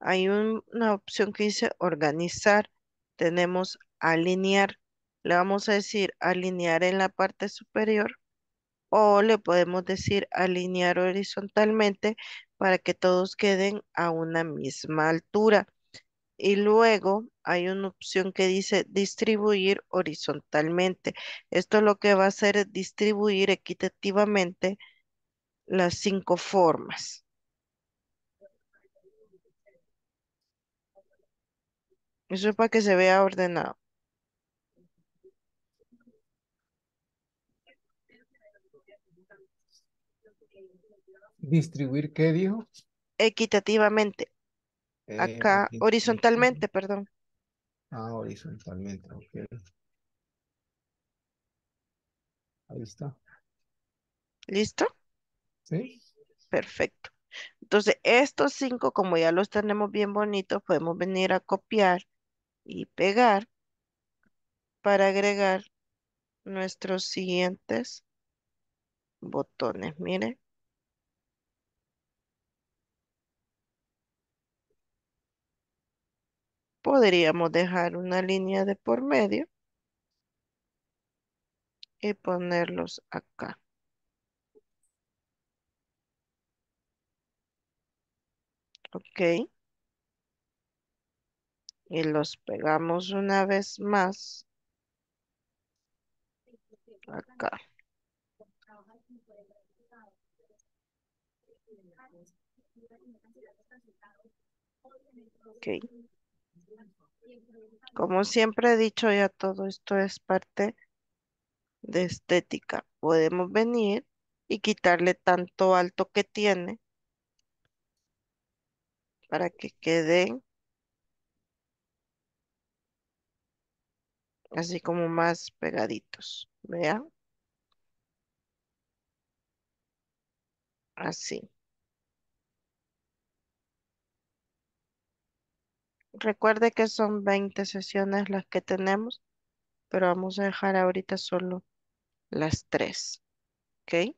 Hay un, una opción que dice organizar. Tenemos alinear. Le vamos a decir alinear en la parte superior. O le podemos decir alinear horizontalmente para que todos queden a una misma altura. Y luego hay una opción que dice distribuir horizontalmente. Esto lo que va a hacer es distribuir equitativamente las cinco formas. Eso es para que se vea ordenado. ¿Distribuir qué dijo? Equitativamente. Acá, eh, horizontalmente, eh, perdón. Ah, horizontalmente, ok. Ahí está. ¿Listo? Sí. Perfecto. Entonces, estos cinco, como ya los tenemos bien bonitos, podemos venir a copiar y pegar para agregar nuestros siguientes botones. Miren. Podríamos dejar una línea de por medio y ponerlos acá. Ok. Y los pegamos una vez más acá. Ok. Como siempre he dicho, ya todo esto es parte de estética. Podemos venir y quitarle tanto alto que tiene para que queden así como más pegaditos. Vean. Así. Recuerde que son veinte sesiones las que tenemos, pero vamos a dejar ahorita solo las tres. ¿Ok?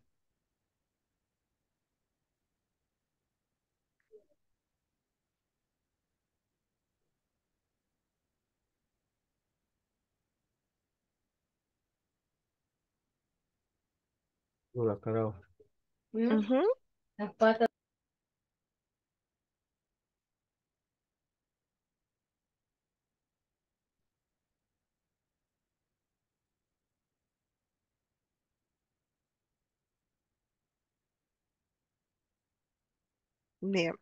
Hola, carajo. Uh-huh. Las patas. Bien.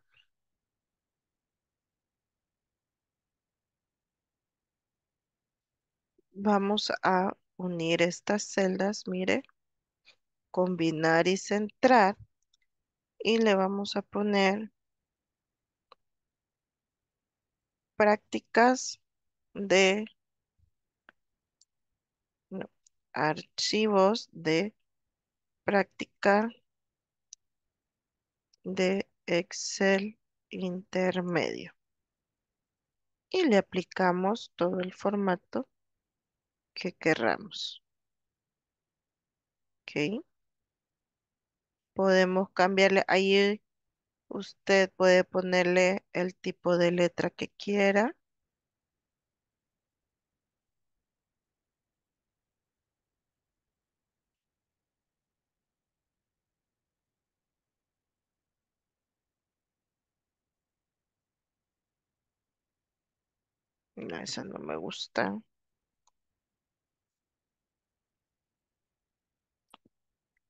Vamos a unir estas celdas, mire, combinar y centrar, y le vamos a poner prácticas de no, archivos de práctica de Excel intermedio y le aplicamos todo el formato que querramos. Ok, podemos cambiarle ahí, usted puede ponerle el tipo de letra que quiera. No, esa no me gusta.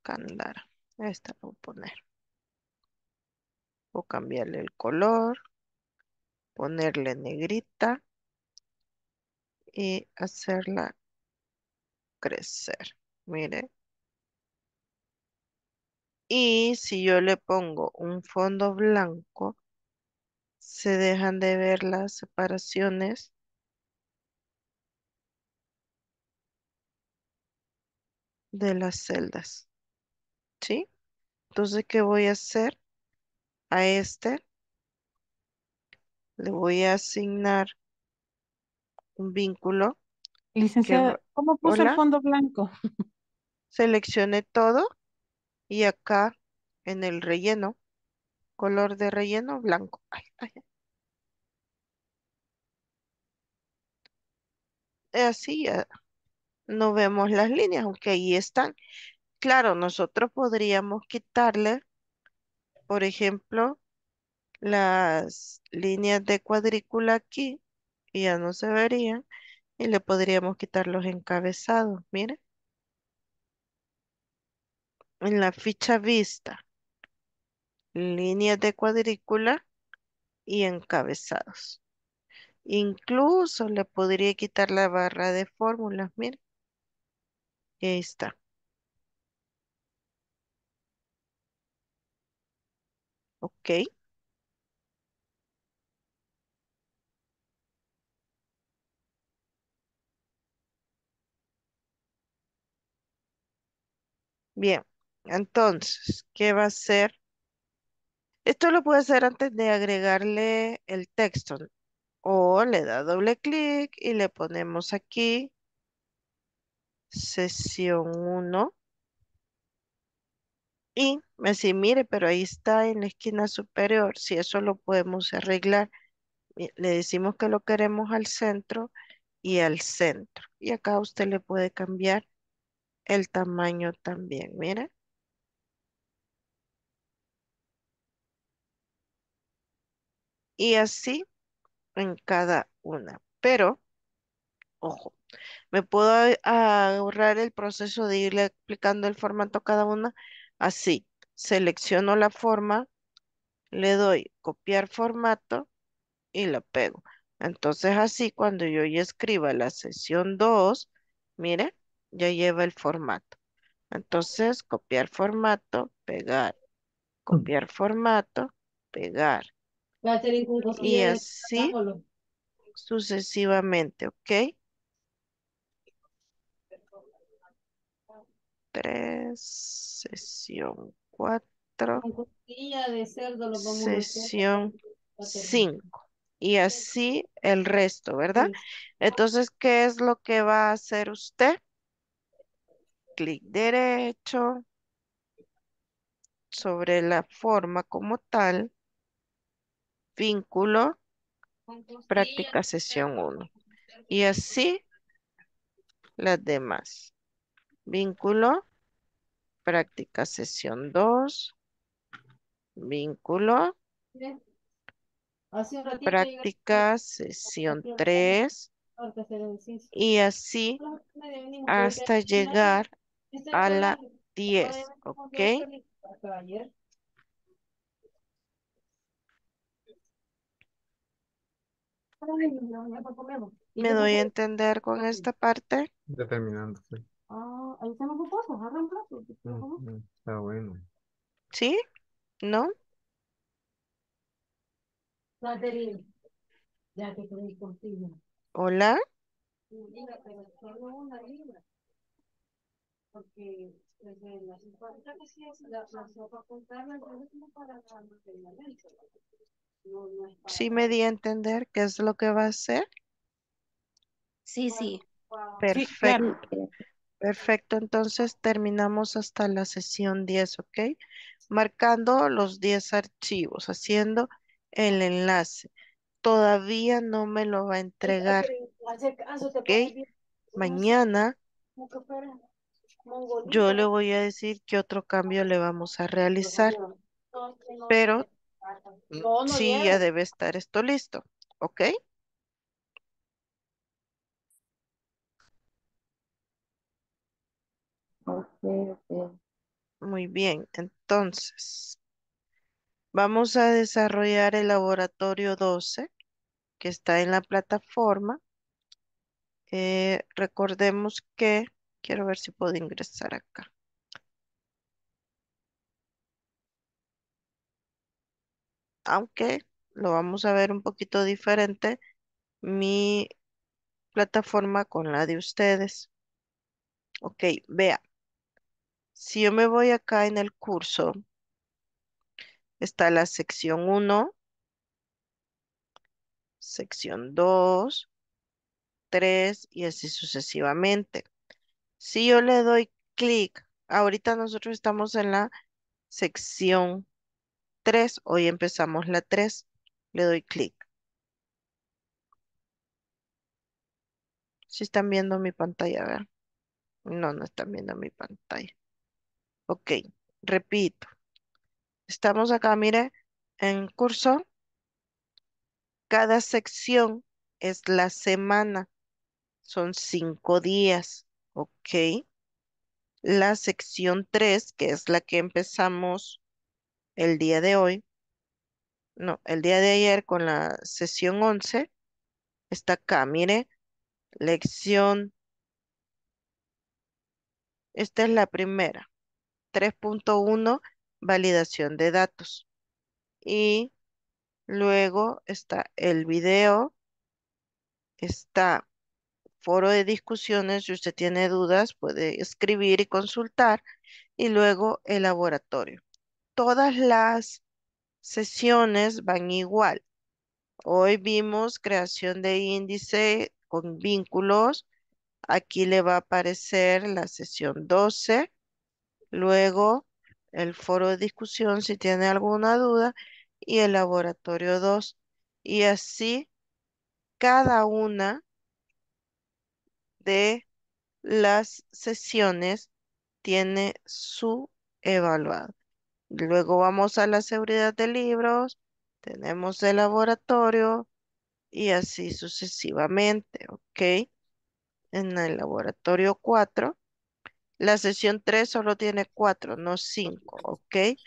Candar. Esta la voy a poner. O cambiarle el color. Ponerle negrita. Y hacerla crecer. Mire. Y si yo le pongo un fondo blanco, se dejan de ver las separaciones. De las celdas, ¿sí? Entonces, ¿qué voy a hacer? A este le voy a asignar un vínculo. Que Licenciada, va- ¿cómo puso el hola, fondo blanco? seleccioné todo y acá en el relleno, color de relleno blanco. Ay, ay, ay. Eh, Así ya no vemos las líneas, aunque ahí están. Claro, nosotros podríamos quitarle, por ejemplo, las líneas de cuadrícula aquí y ya no se verían. Y le podríamos quitar los encabezados, miren. En la ficha vista, líneas de cuadrícula y encabezados. Incluso le podría quitar la barra de fórmulas, miren. Y ahí está. Ok. Bien. Entonces, ¿qué va a hacer? Esto lo puede hacer antes de agregarle el texto. O le da doble clic y le ponemos aquí sesión uno. Y me dice, mire, pero ahí está en la esquina superior. Si eso lo podemos arreglar. Y le decimos que lo queremos al centro y al centro. Y acá usted le puede cambiar el tamaño también. Mire, y así en cada una. Pero, ojo, me puedo a- ahorrar el proceso de irle aplicando el formato a cada una. Así, selecciono la forma, le doy copiar formato y la pego. Entonces así cuando yo ya escriba la sesión dos, mire, ya lleva el formato. Entonces, copiar formato, pegar, copiar formato, pegar. Katherine, con Y cosquilla en el así párpado. sucesivamente, ¿ok? Tres, sesión cuatro, Con cosquilla de cerdo los vamos a hacer, sesión Katherine. cinco. Y así el resto, ¿verdad? Sí. Entonces, ¿qué es lo que va a hacer usted? Clic derecho sobre la forma como tal, vínculo, Con cosquilla práctica de sesión cerdo. uno. Y así las demás. Vínculo, práctica sesión dos, vínculo, Hace un ratito llegó práctica sesión el tres doctor que hacer ejercicio. y así Hola, me venimos porque hasta no sé, llegar este a la programa no diez, debe ¿ok? cambiar el hasta ayer. Ay, no, ya no comemos. ¿Y Me qué doy a pasó? entender con esta parte. Ya terminando. Sí. Ah, ahí están los pupusas, agarran plato. Ujú, está bueno. ¿Sí? ¿No? Katherine, ya que estoy contigo. ¿Hola? Libra, pero solo una libra, porque desde la sopa, creo que sí es la, la sopa con carne, entonces como para la materia médica, no, no es para ¿Sí me di a entender qué es lo que va a hacer? Sí, sí. para- Sí, claro. Perfecto. Perfecto, entonces terminamos hasta la sesión diez, ¿ok? Marcando los diez archivos, haciendo el enlace. Todavía no me lo va a Ay, entregar, Katherine, hace caso, te pones ¿ok? bien, no sé, Mañana como que fuera yo le mongolita. voy a decir qué otro cambio le vamos a realizar, No, no pero llega. No, no sí ya llega. debe estar esto listo, ¿ok? Okay, okay. Muy bien, entonces vamos a desarrollar el laboratorio doce que está en la plataforma. Eh, recordemos que, quiero ver si puedo ingresar acá. Aunque lo vamos a ver un poquito diferente, mi plataforma con la de ustedes. Ok, vea. Si yo me voy acá en el curso, está la sección uno, sección dos, tres y así sucesivamente. Si yo le doy clic, ahorita nosotros estamos en la sección tres, hoy empezamos la tres, le doy clic. ¿Sí están viendo mi pantalla? A ver. No, no están viendo mi pantalla. Ok, repito. Estamos acá, mire, en curso. Cada sección es la semana. Son cinco días, ok. La sección tres, que es la que empezamos el día de hoy. No, el día de ayer con la sesión once. Está acá, mire. Lección. Esta es la primera. tres punto uno, validación de datos. Y luego está el video, está foro de discusiones, si usted tiene dudas puede escribir y consultar, y luego el laboratorio. Todas las sesiones van igual. Hoy vimos creación de índice con vínculos, aquí le va a aparecer la sesión doce. Luego, el foro de discusión si tiene alguna duda y el laboratorio dos. Y así, cada una de las sesiones tiene su evaluado. Luego vamos a la seguridad de libros, tenemos el laboratorio y así sucesivamente, ¿ok? En el laboratorio cuatro. La sesión tres solo tiene cuatro, no cinco, ¿ok?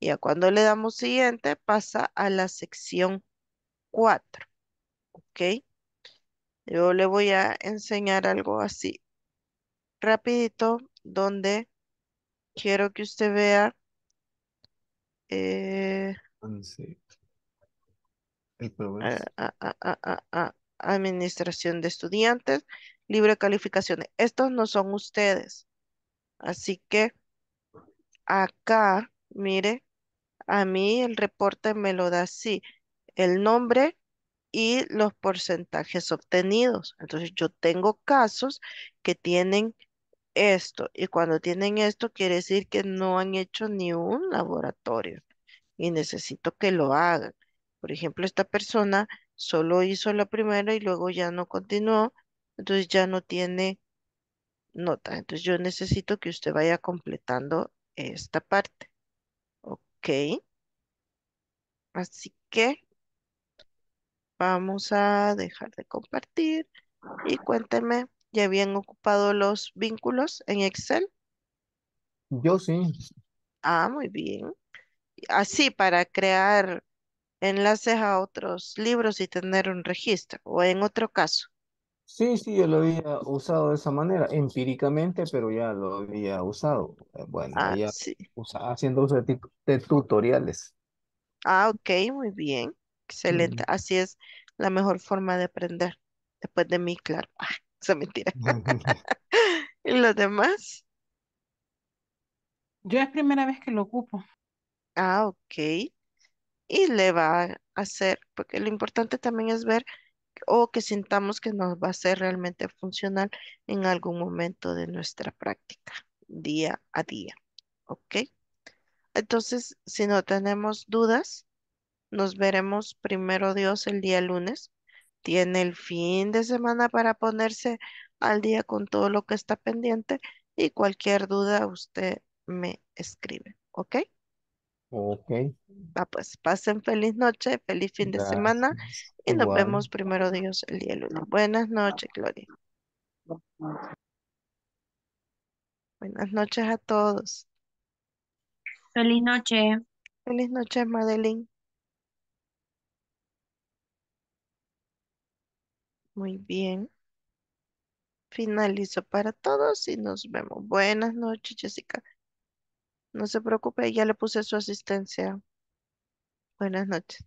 Y a cuando le damos siguiente, pasa a la sección cuatro, ¿ok? Yo le voy a enseñar algo así, rapidito, donde quiero que usted vea. Eh, sí. El a, a, a, a, a, administración de estudiantes, libre de calificaciones. Estos no son ustedes. Así que acá, mire, a mí el reporte me lo da así, el nombre y los porcentajes obtenidos. Entonces yo tengo casos que tienen esto y cuando tienen esto quiere decir que no han hecho ni un laboratorio y necesito que lo hagan. Por ejemplo, esta persona solo hizo la primera y luego ya no continuó, entonces ya no tiene nota. Entonces yo necesito que usted vaya completando esta parte. Ok. Así que vamos a dejar de compartir. Y cuénteme, ¿ya habían ocupado los vínculos en Excel? Yo sí. Ah, muy bien. Así para crear enlaces a otros libros y tener un registro. O en otro caso. Sí, sí, yo lo había usado de esa manera, empíricamente, pero ya lo había usado. Bueno, ah, ya sí. usa, haciendo uso de, de tutoriales. Ah, ok, muy bien. Excelente. Mm. Así es la mejor forma de aprender. Después de mí, claro. Ah, esa mentira. ¿Y los demás? Yo es primera vez que lo ocupo. Ah, ok. Y le va a hacer, porque lo importante también es ver o que sintamos que nos va a ser realmente funcional en algún momento de nuestra práctica, día a día, ¿ok? Entonces, si no tenemos dudas, nos veremos primero Dios el día lunes. Tiene el fin de semana para ponerse al día con todo lo que está pendiente y cualquier duda usted me escribe, ¿ok? Ok. Ah, pues pasen feliz noche, feliz fin Gracias. De semana y Igual. Nos vemos primero Dios el día lunes. Buenas noches, Gloria. Buenas noches a todos. Feliz noche. Feliz noches, Madeline. Muy bien. Finalizo para todos y nos vemos. Buenas noches, Jessica. No se preocupe, ya le puse su asistencia. Buenas noches.